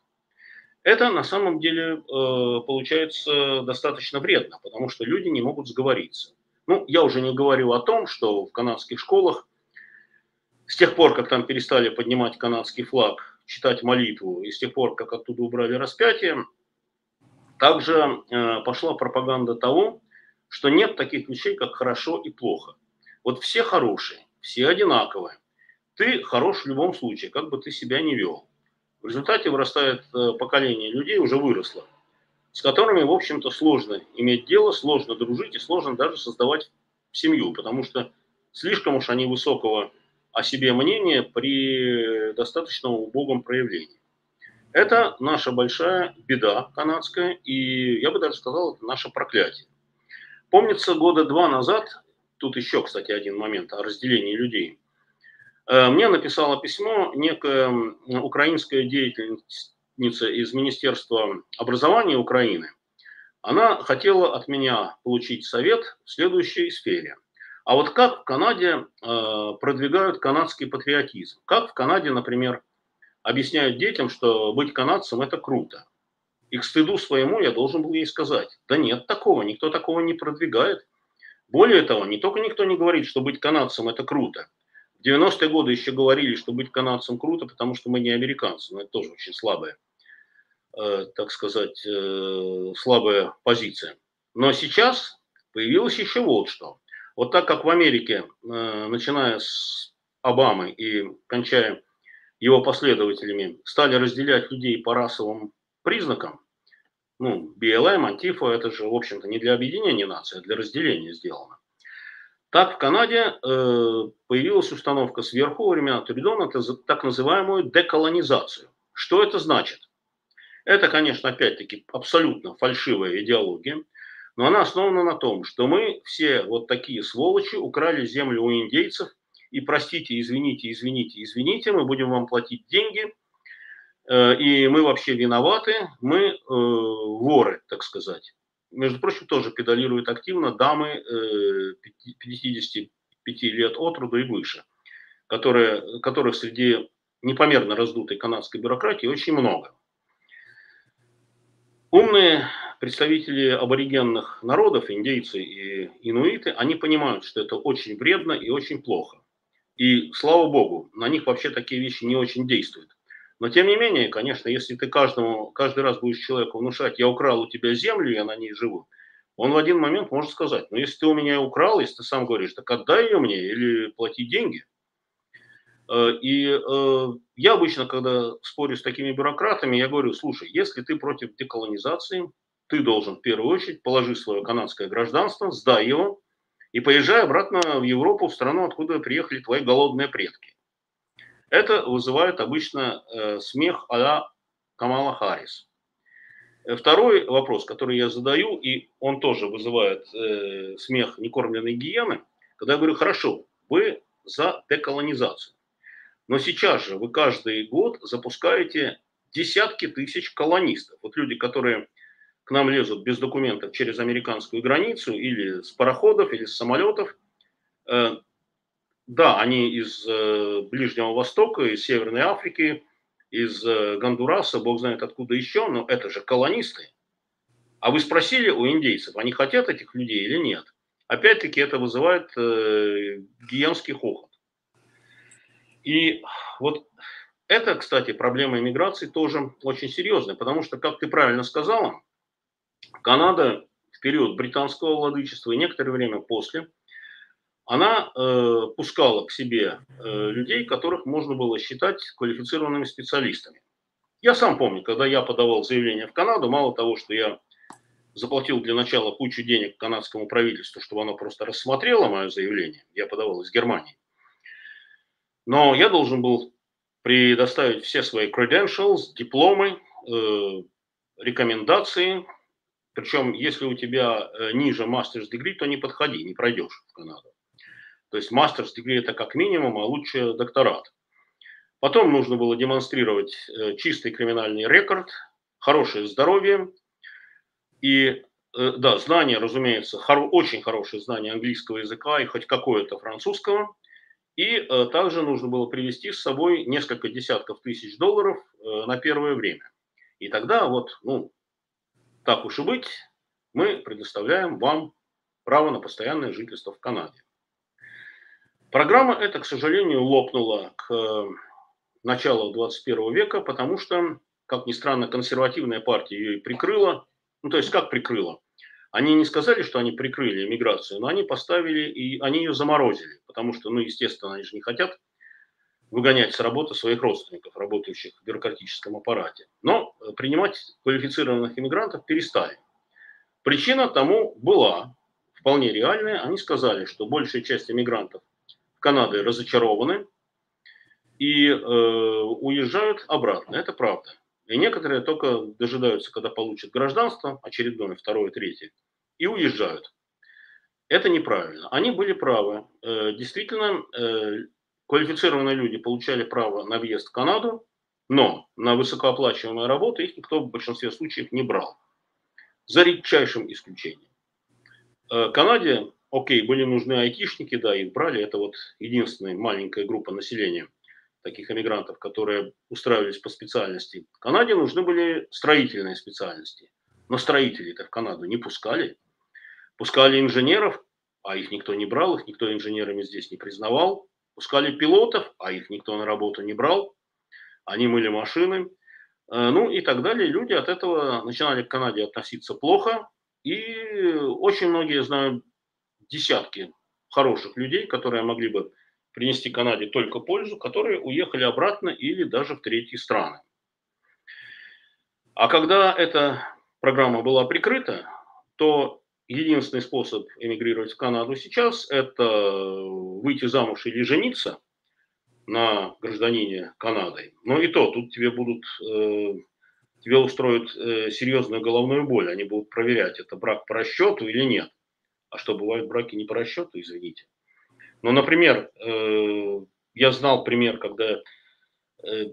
Это на самом деле получается достаточно вредно, потому что люди не могут сговориться. Ну, я уже не говорю о том, что в канадских школах с тех пор, как там перестали поднимать канадский флаг, читать молитву, и с тех пор, как оттуда убрали распятие, также э, пошла пропаганда того, что нет таких вещей, как хорошо и плохо. Вот все хорошие, все одинаковые. Ты хорош в любом случае, как бы ты себя ни вел. В результате вырастает э, поколение людей, уже выросло, с которыми, в общем-то, сложно иметь дело, сложно дружить и сложно даже создавать семью, потому что слишком уж они высокого о себе мнение при достаточно убогом проявлении. Это наша большая беда канадская, и я бы даже сказал, это наше проклятие. Помнится, года два назад, тут еще, кстати, один момент о разделении людей, мне написала письмо некая украинская деятельница из Министерства образования Украины. Она хотела от меня получить совет в следующей сфере. А вот как в Канаде э, продвигают канадский патриотизм? Как в Канаде, например, объясняют детям, что быть канадцем – это круто? И к стыду своему я должен был ей сказать, да нет такого, никто такого не продвигает. Более того, не только никто не говорит, что быть канадцем – это круто. В девяностые годы еще говорили, что быть канадцем круто, потому что мы не американцы. Но это тоже очень слабая, э, так сказать, э, слабая позиция. Но сейчас появилось еще вот что. Вот так как в Америке, э, начиная с Обамы и кончая его последователями, стали разделять людей по расовым признакам, ну, би эл эм, Антифа, это же, в общем-то, не для объединения наций, а для разделения сделано. Так в Канаде э, появилась установка сверху во времена Трюдо на так называемую деколонизацию. Что это значит? Это, конечно, опять-таки абсолютно фальшивая идеология, но она основана на том, что мы все вот такие сволочи украли землю у индейцев, и простите, извините, извините, извините, мы будем вам платить деньги, и мы вообще виноваты, мы э, воры, так сказать. Между прочим, тоже педалируют активно дамы э, пятидесяти пяти лет от роду и выше, которые, которых среди непомерно раздутой канадской бюрократии очень много. Умные представители аборигенных народов, индейцы и инуиты, они понимают, что это очень вредно и очень плохо. И, слава богу, на них вообще такие вещи не очень действуют. Но, тем не менее, конечно, если ты каждому, каждый раз будешь человеку внушать, я украл у тебя землю, я на ней живу, он в один момент может сказать, ну, если ты у меня украл, если ты сам говоришь, так отдай ее мне или плати деньги. И я обычно, когда спорю с такими бюрократами, я говорю, слушай, если ты против деколонизации, ты должен в первую очередь положи свое канадское гражданство, сдай его и поезжай обратно в Европу, в страну, откуда приехали твои голодные предки. Это вызывает обычно смех а-ля Камала Харрис. Второй вопрос, который я задаю, и он тоже вызывает смех некормленной гиены, когда я говорю, хорошо, вы за деколонизацию. Но сейчас же вы каждый год запускаете десятки тысяч колонистов. Вот люди, которые к нам лезут без документов через американскую границу или с пароходов, или с самолетов. Да, они из Ближнего Востока, из Северной Африки, из Гондураса, бог знает откуда еще, но это же колонисты. А вы спросили у индейцев, они хотят этих людей или нет? Опять-таки это вызывает гиенский хохот. И вот это, кстати, проблема иммиграции тоже очень серьезная, потому что, как ты правильно сказала, Канада в период британского владычества и некоторое время после, она э, пускала к себе э, людей, которых можно было считать квалифицированными специалистами. Я сам помню, когда я подавал заявление в Канаду, мало того, что я заплатил для начала кучу денег канадскому правительству, чтобы оно просто рассмотрело мое заявление, я подавал из Германии. Но я должен был предоставить все свои credentials, дипломы, э, рекомендации. Причем, если у тебя ниже master's degree, то не подходи, не пройдешь в Канаду. То есть master's degree это как минимум, а лучше докторат. Потом нужно было демонстрировать чистый криминальный рекорд, хорошее здоровье и, э, да, знания, разумеется, хоро- очень хорошие знания английского языка и хоть какое-то французского. И э, также нужно было привезти с собой несколько десятков тысяч долларов э, на первое время. И тогда вот, ну, так уж и быть, мы предоставляем вам право на постоянное жительство в Канаде. Программа эта, к сожалению, лопнула к э, началу двадцать первого века, потому что, как ни странно, консервативная партия ее и прикрыла. Ну, то есть, как прикрыла? Они не сказали, что они прикрыли иммиграцию, но они поставили и они ее заморозили, потому что, ну, естественно, они же не хотят выгонять с работы своих родственников, работающих в бюрократическом аппарате. Но принимать квалифицированных иммигрантов перестали. Причина тому была вполне реальная. Они сказали, что большая часть иммигрантов Канады разочарованы и э, уезжают обратно. Это правда. И некоторые только дожидаются, когда получат гражданство, очередное, второе, третье, и уезжают. Это неправильно. Они были правы. Действительно, квалифицированные люди получали право на въезд в Канаду, но на высокооплачиваемые работы их никто в большинстве случаев не брал. За редчайшим исключением. Канаде, окей, были нужны айтишники, да, их брали. Это вот единственная маленькая группа населения таких эмигрантов, которые устраивались по специальности. В Канаде нужны были строительные специальности. Но строителей-то в Канаду не пускали. Пускали инженеров, а их никто не брал, их никто инженерами здесь не признавал. Пускали пилотов, а их никто на работу не брал. Они мыли машины. Ну и так далее. Люди от этого начинали к Канаде относиться плохо. И очень многие, знаю, десятки хороших людей, которые могли бы принести Канаде только пользу, которые уехали обратно или даже в третьи страны. А когда эта программа была прикрыта, то единственный способ эмигрировать в Канаду сейчас – это выйти замуж или жениться на гражданине Канады. Но и то, тут тебе будут, э, тебе устроят э, серьезную головную боль, они будут проверять, это брак по расчету или нет. А что, бывают браки не по расчету, извините. Ну, например, я знал пример, когда в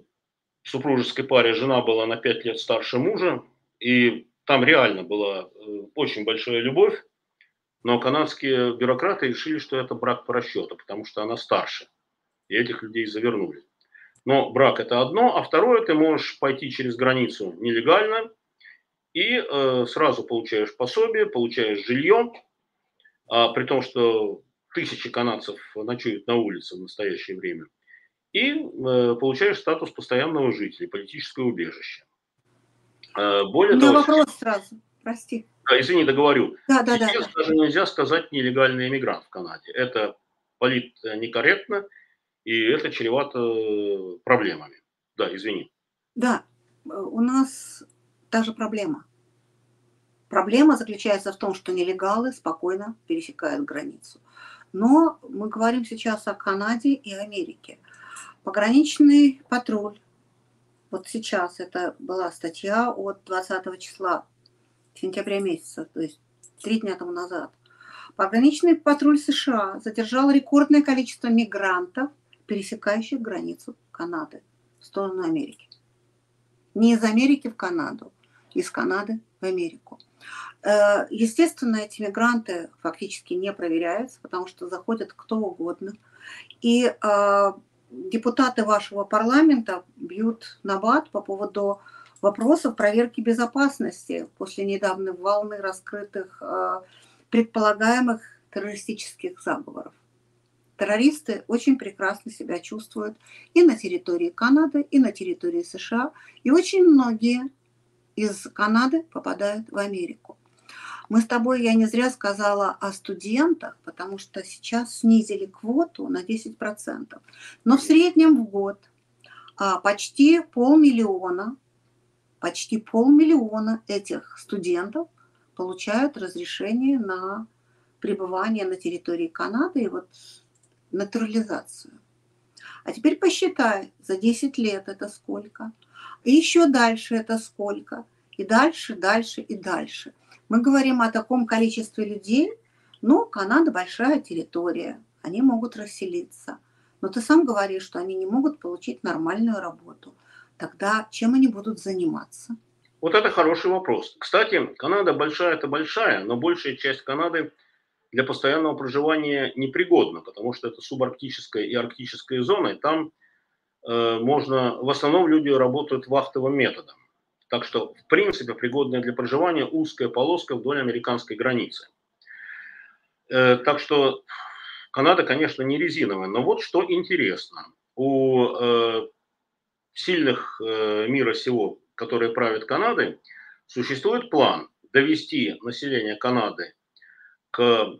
супружеской паре жена была на пять лет старше мужа, и там реально была очень большая любовь, но канадские бюрократы решили, что это брак по расчету, потому что она старше, и этих людей завернули. Но брак – это одно. А второе, ты можешь пойти через границу нелегально и э, сразу получаешь пособие, получаешь жилье. А, при том, что тысячи канадцев ночуют на улице в настоящее время. И э, получаешь статус постоянного жителя, политическое убежище. Э, более У меня того, вопрос сейчас... сразу, прости. Да, извини, договорю. Да, да, да, сейчас да. даже нельзя сказать нелегальный иммигрант в Канаде. Это политнекорректно, и это чревато проблемами. Да, извини. Да, у нас та же проблема. Проблема заключается в том, что нелегалы спокойно пересекают границу. Но мы говорим сейчас о Канаде и Америке. Пограничный патруль. Вот сейчас это была статья от двадцатого числа сентября месяца, то есть три дня тому назад. Пограничный патруль США задержал рекордное количество мигрантов, пересекающих границу Канады в сторону Америки. Не из Америки в Канаду, из Канады в Америку. Естественно, эти мигранты фактически не проверяются, потому что заходят кто угодно. И э, депутаты вашего парламента бьют на бат по поводу вопросов проверки безопасности после недавней волны раскрытых э, предполагаемых террористических заговоров. Террористы очень прекрасно себя чувствуют и на территории Канады, и на территории США. И очень многие из Канады попадают в Америку. Мы с тобой, я не зря сказала о студентах, потому что сейчас снизили квоту на десять процентов. Но в среднем в год почти полмиллиона, почти полмиллиона этих студентов получают разрешение на пребывание на территории Канады и вот натурализацию. А теперь посчитай, за десять лет это сколько? И еще дальше это сколько? И дальше, дальше и дальше. Мы говорим о таком количестве людей, но Канада большая территория, они могут расселиться. Но ты сам говоришь, что они не могут получить нормальную работу. Тогда чем они будут заниматься? Вот это хороший вопрос. Кстати, Канада большая, это большая, но большая часть Канады для постоянного проживания непригодна, потому что это субарктическая и арктическая зона, и там э, можно, в основном люди работают вахтовым методом. Так что, в принципе, пригодная для проживания узкая полоска вдоль американской границы. Э, так что Канада, конечно, не резиновая, но вот что интересно. У э, сильных э, мира сего, которые правят Канадой, существует план довести население Канады к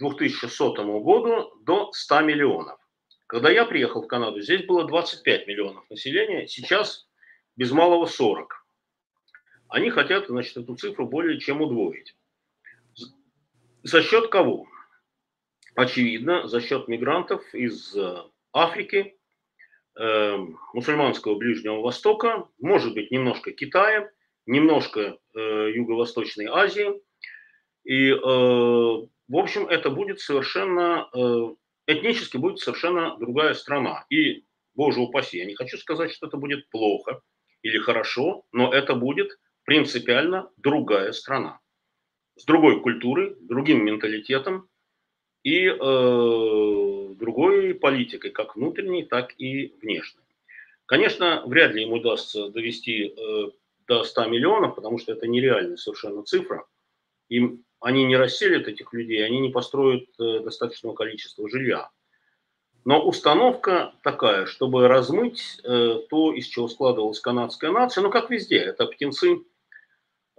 две тысячи сотому году до ста миллионов. Когда я приехал в Канаду, здесь было двадцать пять миллионов населения, сейчас без малого сорок. Они хотят, значит, эту цифру более чем удвоить. За счет кого? Очевидно, за счет мигрантов из Африки, э, мусульманского Ближнего Востока, может быть, немножко Китая, немножко э, Юго-Восточной Азии. И, э, в общем, это будет совершенно, э, этнически будет совершенно другая страна. И, боже упаси, я не хочу сказать, что это будет плохо или хорошо, но это будет принципиально другая страна, с другой культурой, другим менталитетом и э, другой политикой, как внутренней, так и внешней. Конечно, вряд ли ему удастся довести э, до ста миллионов, потому что это нереальная совершенно цифра. Им, они не расселят этих людей, они не построят э, достаточного количества жилья. Но установка такая, чтобы размыть э, то, из чего складывалась канадская нация, ну как везде, это птенцы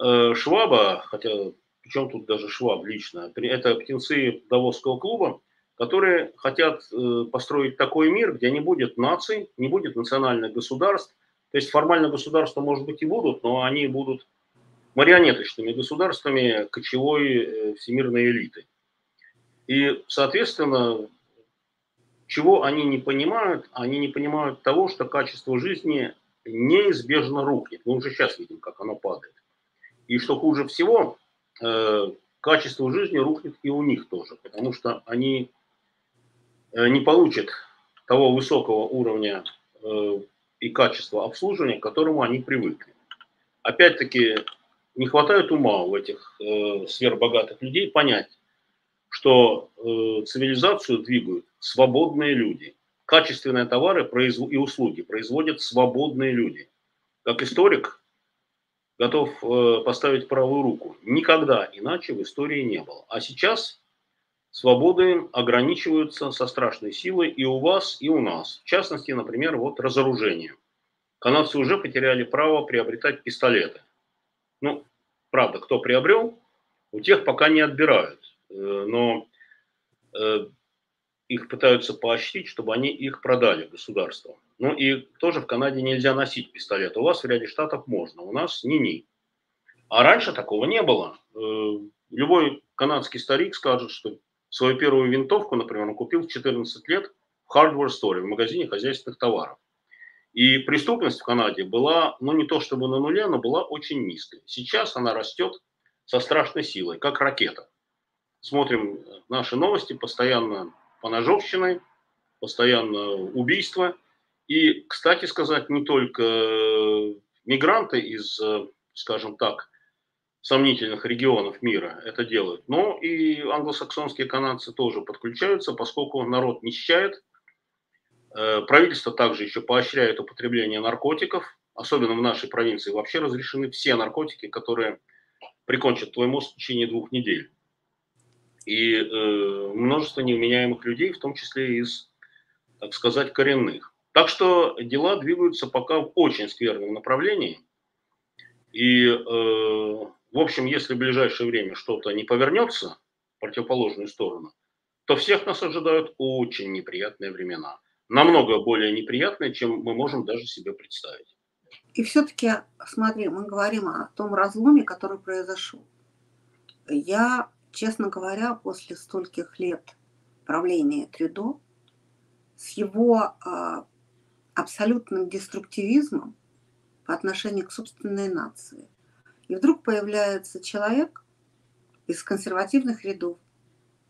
э, Шваба, хотя причем тут даже Шваб лично, это птенцы Давосского клуба, которые хотят э, построить такой мир, где не будет наций, не будет национальных государств, то есть формально государства, может быть, и будут, но они будут марионеточными государствами кочевой э, всемирной элиты. И, соответственно, чего они не понимают? Они не понимают того, что качество жизни неизбежно рухнет. Мы уже сейчас видим, как оно падает. И что хуже всего, э, качество жизни рухнет и у них тоже. Потому что они э, не получат того высокого уровня э, и качества обслуживания, к которому они привыкли. Опять-таки, не хватает ума у этих э, сверхбогатых людей понять, что э, цивилизацию двигают свободные люди, качественные товары и услуги производят свободные люди. Как историк готов поставить правую руку. Никогда иначе в истории не было. А сейчас свободы ограничиваются со страшной силой и у вас, и у нас. В частности, например, вот разоружение. Канадцы уже потеряли право приобретать пистолеты. Ну, правда, кто приобрел, у тех пока не отбирают. Но их пытаются поощрить, чтобы они их продали государству. Ну и тоже в Канаде нельзя носить пистолет. У вас в ряде штатов можно, у нас ни-ни. А раньше такого не было. Любой канадский старик скажет, что свою первую винтовку, например, он купил в четырнадцать лет в Hardware Store, в магазине хозяйственных товаров. И преступность в Канаде была, ну не то чтобы на нуле, но была очень низкой. Сейчас она растет со страшной силой, как ракета. Смотрим наши новости, постоянно поножовщины, постоянно убийства. И, кстати сказать, не только мигранты из, скажем так, сомнительных регионов мира это делают, но и англосаксонские канадцы тоже подключаются, поскольку народ нищает. Правительство также еще поощряет употребление наркотиков, особенно в нашей провинции вообще разрешены все наркотики, которые прикончат твой мозг в течение двух недель. И э, множество невменяемых людей, в том числе из, так сказать, коренных. Так что дела двигаются пока в очень скверном направлении. И, э, в общем, если в ближайшее время что-то не повернется в противоположную сторону, то всех нас ожидают очень неприятные времена. Намного более неприятные, чем мы можем даже себе представить. И все-таки, смотри, мы говорим о том разломе, который произошел. Я... Честно говоря, после стольких лет правления Трюдо, с его а, абсолютным деструктивизмом по отношению к собственной нации, и вдруг появляется человек из консервативных рядов,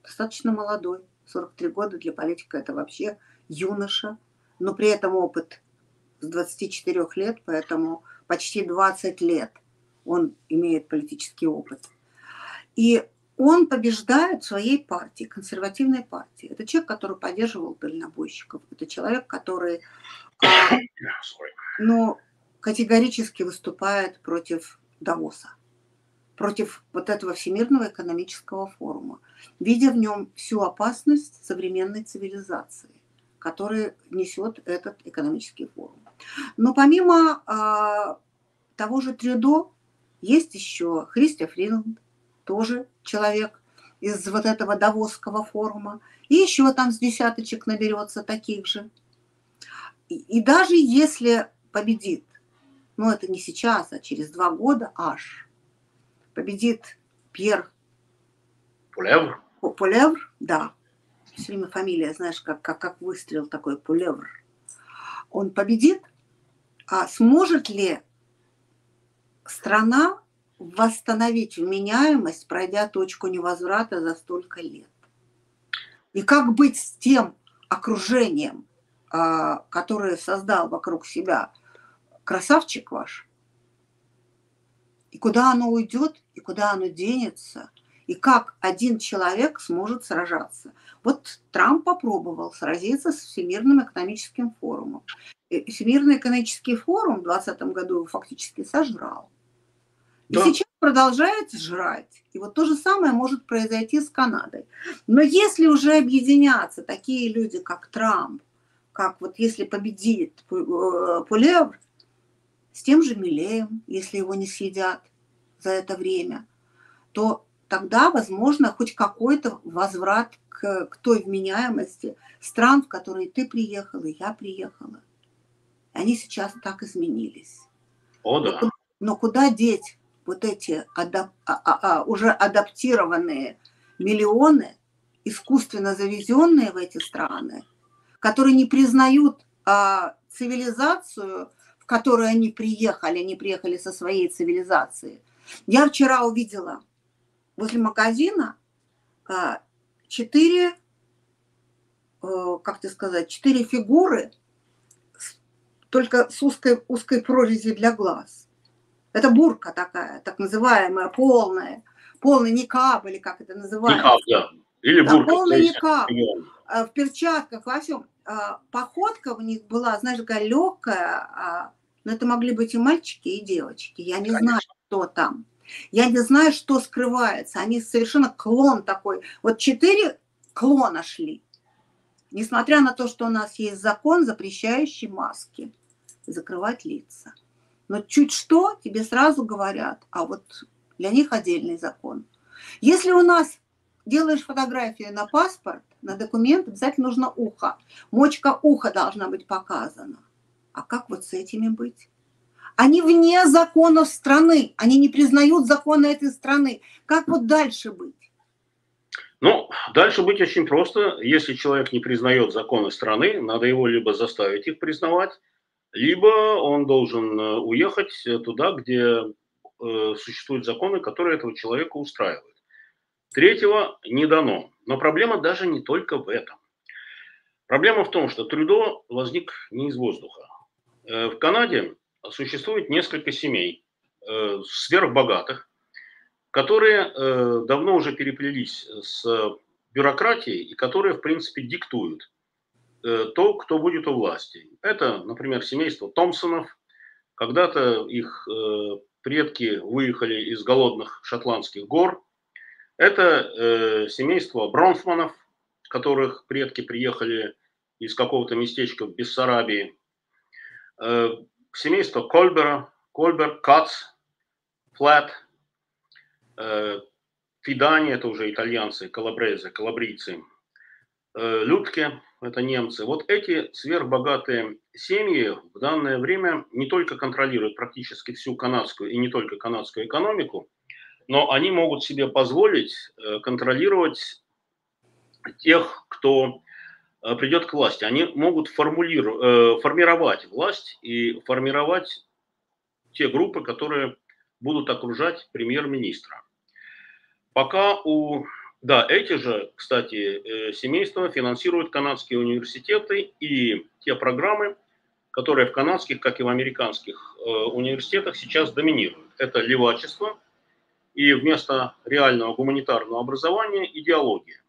достаточно молодой, сорок три года, для политика это вообще юноша, но при этом опыт с двадцати четырёх лет, поэтому почти двадцать лет он имеет политический опыт. И он побеждает в своей партии, консервативной партии. Это человек, который поддерживал дальнобойщиков. Это человек, который ну, категорически выступает против Давоса, против вот этого Всемирного экономического форума, видя в нем всю опасность современной цивилизации, которую несет этот экономический форум. Но помимо а, того же Трюдо, есть еще Христиа Фриланд, тоже человек из вот этого Давосского форума. И еще там с десяточек наберется таких же. И, и даже если победит, ну это не сейчас, а через два года аж, победит Пьер Пуальевр. Пуальевр, да. Все время фамилия, знаешь, как, как, как выстрел такой Пуальевр. Он победит. А сможет ли страна восстановить вменяемость, пройдя точку невозврата за столько лет? И как быть с тем окружением, которое создал вокруг себя красавчик ваш? И куда оно уйдет, и куда оно денется? И как один человек сможет сражаться? Вот Трамп попробовал сразиться с Всемирным экономическим форумом. Всемирный экономический форум в двадцатом году его фактически сожрал. И да. Сейчас продолжает жрать. И вот то же самое может произойти с Канадой. Но если уже объединятся такие люди, как Трамп, как вот если победит Пуальевр, с тем же Милеем, если его не съедят за это время, то тогда, возможно, хоть какой-то возврат к, к той вменяемости стран, в которые ты приехала, я приехала. Они сейчас так изменились. О, да. Но, но куда деть вот эти адап- а- а- а- уже адаптированные миллионы, искусственно завезенные в эти страны, которые не признают а, цивилизацию, в которую они приехали, они приехали со своей цивилизацией. Я вчера увидела возле магазина а, четыре, а, как ты сказать, четыре фигуры, с, только с узкой, узкой прорезью для глаз. Это бурка такая, так называемая, полная, полный никаб, или как это называется? Никаб, да. Или да, бурка. Полный никаб, в перчатках, во всем. походка у них была, знаешь, такая легкая, но это могли быть и мальчики, и девочки. Я не Конечно. Знаю, кто там. Я не знаю, что скрывается. Они совершенно клон такой. Вот четыре клона шли. Несмотря на то, что у нас есть закон, запрещающий маски, закрывать лица. Но чуть что, тебе сразу говорят, а вот для них отдельный закон. Если у нас делаешь фотографию на паспорт, на документ, обязательно нужно ухо. Мочка уха должна быть показана. А как вот с этими быть? Они вне законов страны. Они не признают законы этой страны. Как вот дальше быть? Ну, дальше быть очень просто. Если человек не признает законы страны, надо его либо заставить их признавать, либо он должен уехать туда, где э, существуют законы, которые этого человека устраивают. Третьего не дано. Но проблема даже не только в этом. Проблема в том, что Трюдо возник не из воздуха. Э, в Канаде существует несколько семей э, сверхбогатых, которые э, давно уже переплелись с бюрократией и которые, в принципе, диктуют э, то, кто будет у власти. Это, например, семейство Томпсонов. Когда-то их э, предки выехали из голодных шотландских гор. Это э, семейство Бронфманов, которых предки приехали из какого-то местечка в Бессарабии. Э, Семейство Кольбера, Кольбер, Кац, Флэт, э, Фидани, это уже итальянцы, калабрезы, калабрийцы, э, Людке, это немцы. Вот эти сверхбогатые семьи в данное время не только контролируют практически всю канадскую и не только канадскую экономику, но они могут себе позволить э, контролировать тех, кто придет к власти. Они могут формулиру... формировать власть и формировать те группы, которые будут окружать премьер-министра. Пока у... Да, эти же, кстати, семейства финансируют канадские университеты и те программы, которые в канадских, как и в американских университетах сейчас доминируют. Это левачество и вместо реального гуманитарного образования идеология.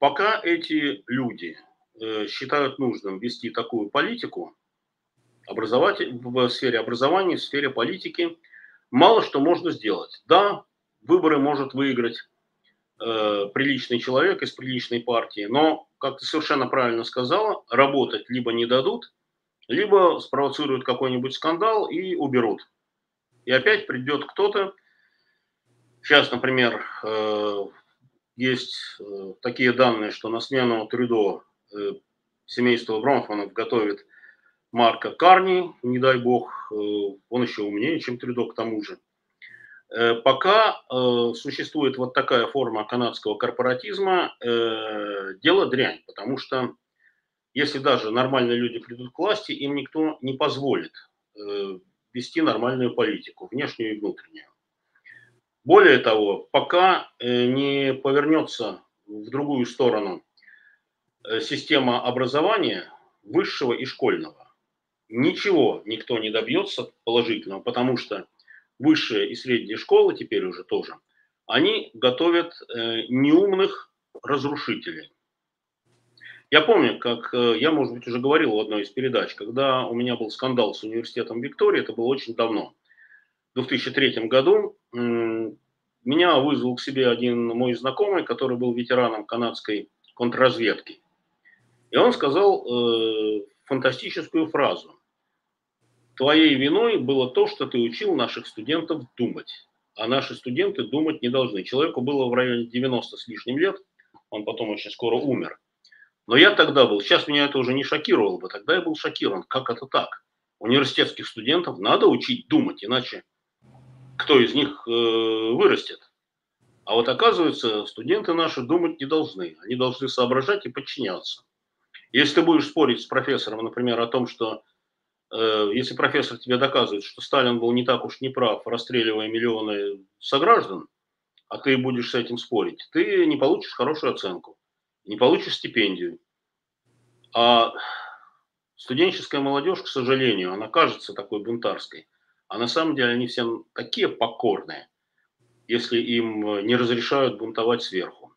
Пока эти люди э, считают нужным вести такую политику образовать, в сфере образования, в сфере политики, мало что можно сделать. Да, выборы может выиграть э, приличный человек из приличной партии, но, как ты совершенно правильно сказала, работать либо не дадут, либо спровоцируют какой-нибудь скандал и уберут. И опять придет кто-то, сейчас, например, э, есть э, такие данные, что на смену Трюдо э, семейство Бронфманов готовит Марка Карни, не дай бог, э, он еще умнее, чем Трюдо к тому же. Э, пока э, существует вот такая форма канадского корпоратизма, э, дело дрянь, потому что если даже нормальные люди придут к власти, им никто не позволит э, вести нормальную политику, внешнюю и внутреннюю. Более того, пока не повернется в другую сторону система образования высшего и школьного, ничего никто не добьется положительного, потому что высшие и средние школы теперь уже тоже, они готовят неумных разрушителей. Я помню, как я, может быть, уже говорил в одной из передач, когда у меня был скандал с университетом Виктории, это было очень давно. В две тысячи третьем году меня вызвал к себе один мой знакомый, который был ветераном канадской контрразведки. И он сказал э, фантастическую фразу. «Твоей виной было то, что ты учил наших студентов думать, а наши студенты думать не должны». Человеку было в районе девяноста с лишним лет, он потом очень скоро умер. Но я тогда был, сейчас меня это уже не шокировало бы, тогда я был шокирован, как это так? Университетских студентов надо учить думать, иначе... кто из них э, вырастет. А вот оказывается, студенты наши думать не должны. Они должны соображать и подчиняться. Если ты будешь спорить с профессором, например, о том, что э, если профессор тебе доказывает, что Сталин был не так уж не прав, расстреливая миллионы сограждан, а ты будешь с этим спорить, ты не получишь хорошую оценку, не получишь стипендию. А студенческая молодежь, к сожалению, она кажется такой бунтарской, а на самом деле они всем такие покорные, если им не разрешают бунтовать сверху.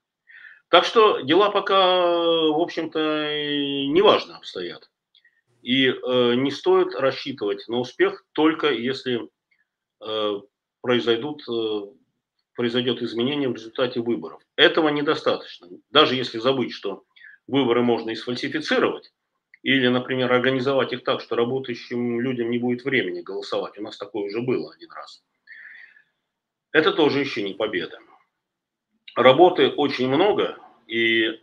Так что дела пока, в общем-то, неважно обстоят. И э, не стоит рассчитывать на успех, только если э, произойдут, э, произойдет изменение в результате выборов. Этого недостаточно. Даже если забыть, что выборы можно и сфальсифицировать, или, например, организовать их так, что работающим людям не будет времени голосовать. У нас такое уже было один раз. Это тоже еще не победа. Работы очень много, и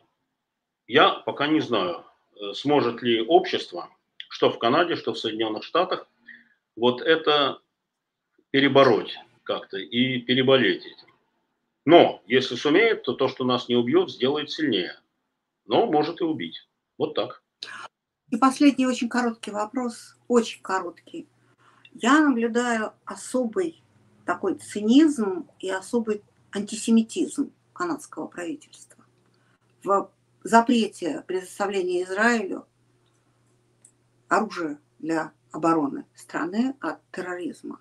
я пока не знаю, сможет ли общество, что в Канаде, что в Соединенных Штатах, вот это перебороть как-то и переболеть этим. Но если сумеет, то то, что нас не убьет, сделает сильнее. Но может и убить. Вот так. И последний очень короткий вопрос, очень короткий. Я наблюдаю особый такой цинизм и особый антисемитизм канадского правительства в запрете предоставления Израилю оружия для обороны страны от терроризма.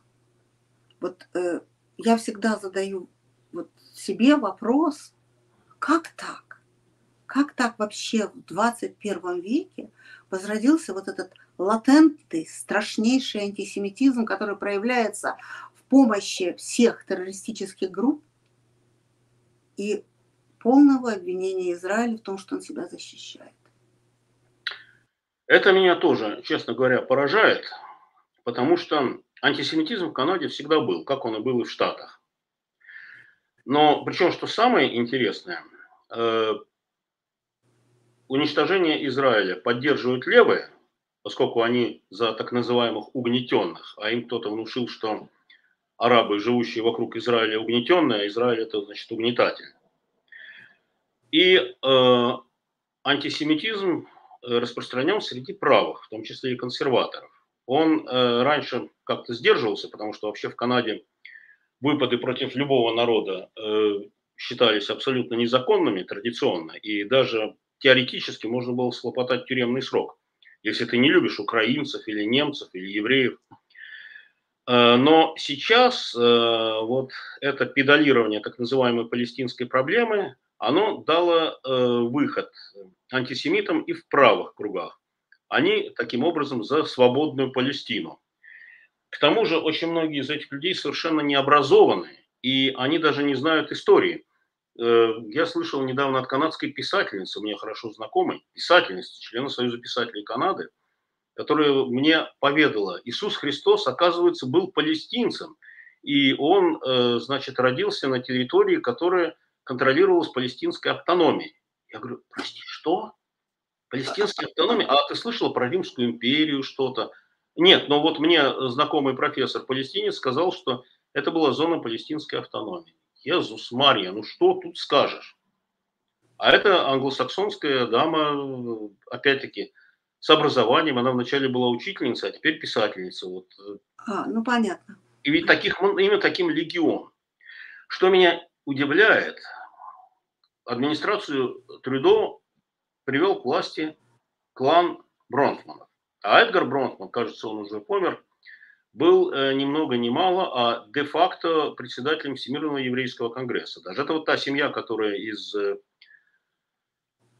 Вот э, я всегда задаю вот себе вопрос, как так? Как так вообще в двадцать первом веке возродился вот этот латентный, страшнейший антисемитизм, который проявляется в помощи всех террористических групп и полного обвинения Израиля в том, что он себя защищает. Это меня тоже, честно говоря, поражает, потому что антисемитизм в Канаде всегда был, как он и был и в Штатах. Но причем, что самое интересное, э, уничтожение Израиля поддерживают левые, поскольку они за так называемых угнетенных, а им кто-то внушил, что арабы, живущие вокруг Израиля, угнетенные, а Израиль – это, значит, угнетатель. И э, антисемитизм распространен среди правых, в том числе и консерваторов. Он э, раньше как-то сдерживался, потому что вообще в Канаде выпады против любого народа э, считались абсолютно незаконными традиционно, и даже теоретически можно было схлопотать тюремный срок, если ты не любишь украинцев или немцев или евреев. Но сейчас вот это педалирование так называемой палестинской проблемы, оно дало выход антисемитам и в правых кругах. Они таким образом за свободную Палестину. К тому же очень многие из этих людей совершенно не образованы, и они даже не знают истории. Я слышал недавно от канадской писательницы, мне хорошо знакомой, писательницы, члена Союза писателей Канады, которая мне поведала, Иисус Христос, оказывается, был палестинцем, и он, значит, родился на территории, которая контролировалась палестинской автономией. Я говорю, прости, что? Палестинская автономия? А ты слышала про Римскую империю что-то? Нет, но вот мне знакомый профессор-палестинец сказал, что это была зона палестинской автономии. Иисус Мария, ну что тут скажешь? А это англосаксонская дама, опять-таки, с образованием, она вначале была учительница, а теперь писательница. Вот. А, ну понятно. И ведь таких, именно таким легион. Что меня удивляет, администрацию Трюдо привел к власти клан Бронфманов. А Эдгар Бронфман, кажется, он уже помер, был э, ни много ни мало, а де-факто председателем Всемирного еврейского конгресса. Даже это вот та семья, которая из э,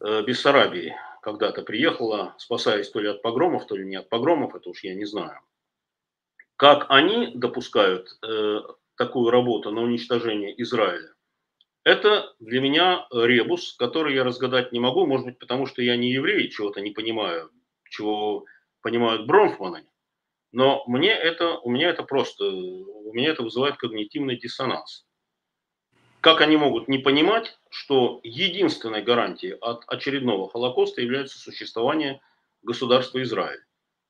э, Бессарабии когда-то приехала, спасаясь то ли от погромов, то ли не от погромов, это уж я не знаю. Как они допускают э, такую работу на уничтожение Израиля, это для меня ребус, который я разгадать не могу, может быть, потому что я не еврей, чего-то не понимаю, чего понимают Бронфманы, но мне это, у меня это просто, у меня это вызывает когнитивный диссонанс. Как они могут не понимать, что единственной гарантией от очередного Холокоста является существование государства Израиль?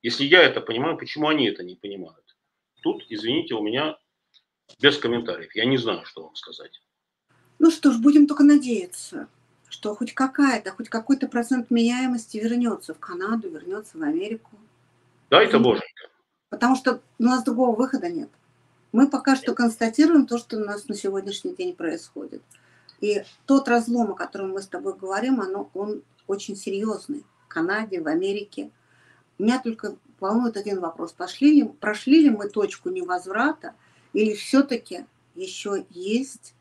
Если я это понимаю, почему они это не понимают? Тут, извините, у меня без комментариев. Я не знаю, что вам сказать. Ну что ж, будем только надеяться, что хоть какая-то, хоть какой-то процент меняемости вернется в Канаду, вернется в Америку. Да, это боженька. Потому что у нас другого выхода нет. Мы пока что констатируем то, что у нас на сегодняшний день происходит. И тот разлом, о котором мы с тобой говорим, оно, он очень серьезный в Канаде, в Америке. Меня только волнует один вопрос. Пошли ли, прошли ли мы точку невозврата или все-таки еще есть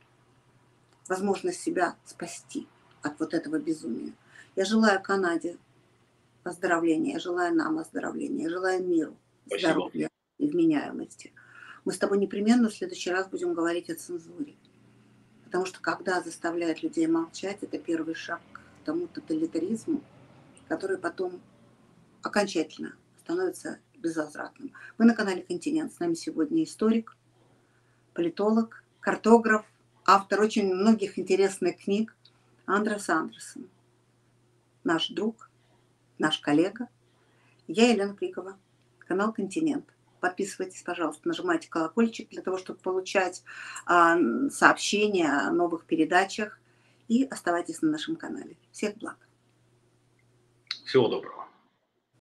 возможность себя спасти? от вот этого безумия. Я желаю Канаде оздоровления, я желаю нам оздоровления, я желаю миру здоровья и вменяемости. Мы с тобой непременно в следующий раз будем говорить о цензуре. Потому что когда заставляют людей молчать, это первый шаг к тому тоталитаризму, который потом окончательно становится безвозвратным. Мы на канале «Континент». С нами сегодня историк, политолог, картограф, автор очень многих интересных книг Андрес Андерсон. Наш друг, наш коллега. Я Елена Пригова, канал «Континент». Подписывайтесь, пожалуйста, нажимайте колокольчик для того, чтобы получать а, сообщения о новых передачах. И оставайтесь на нашем канале. Всех благ. Всего доброго.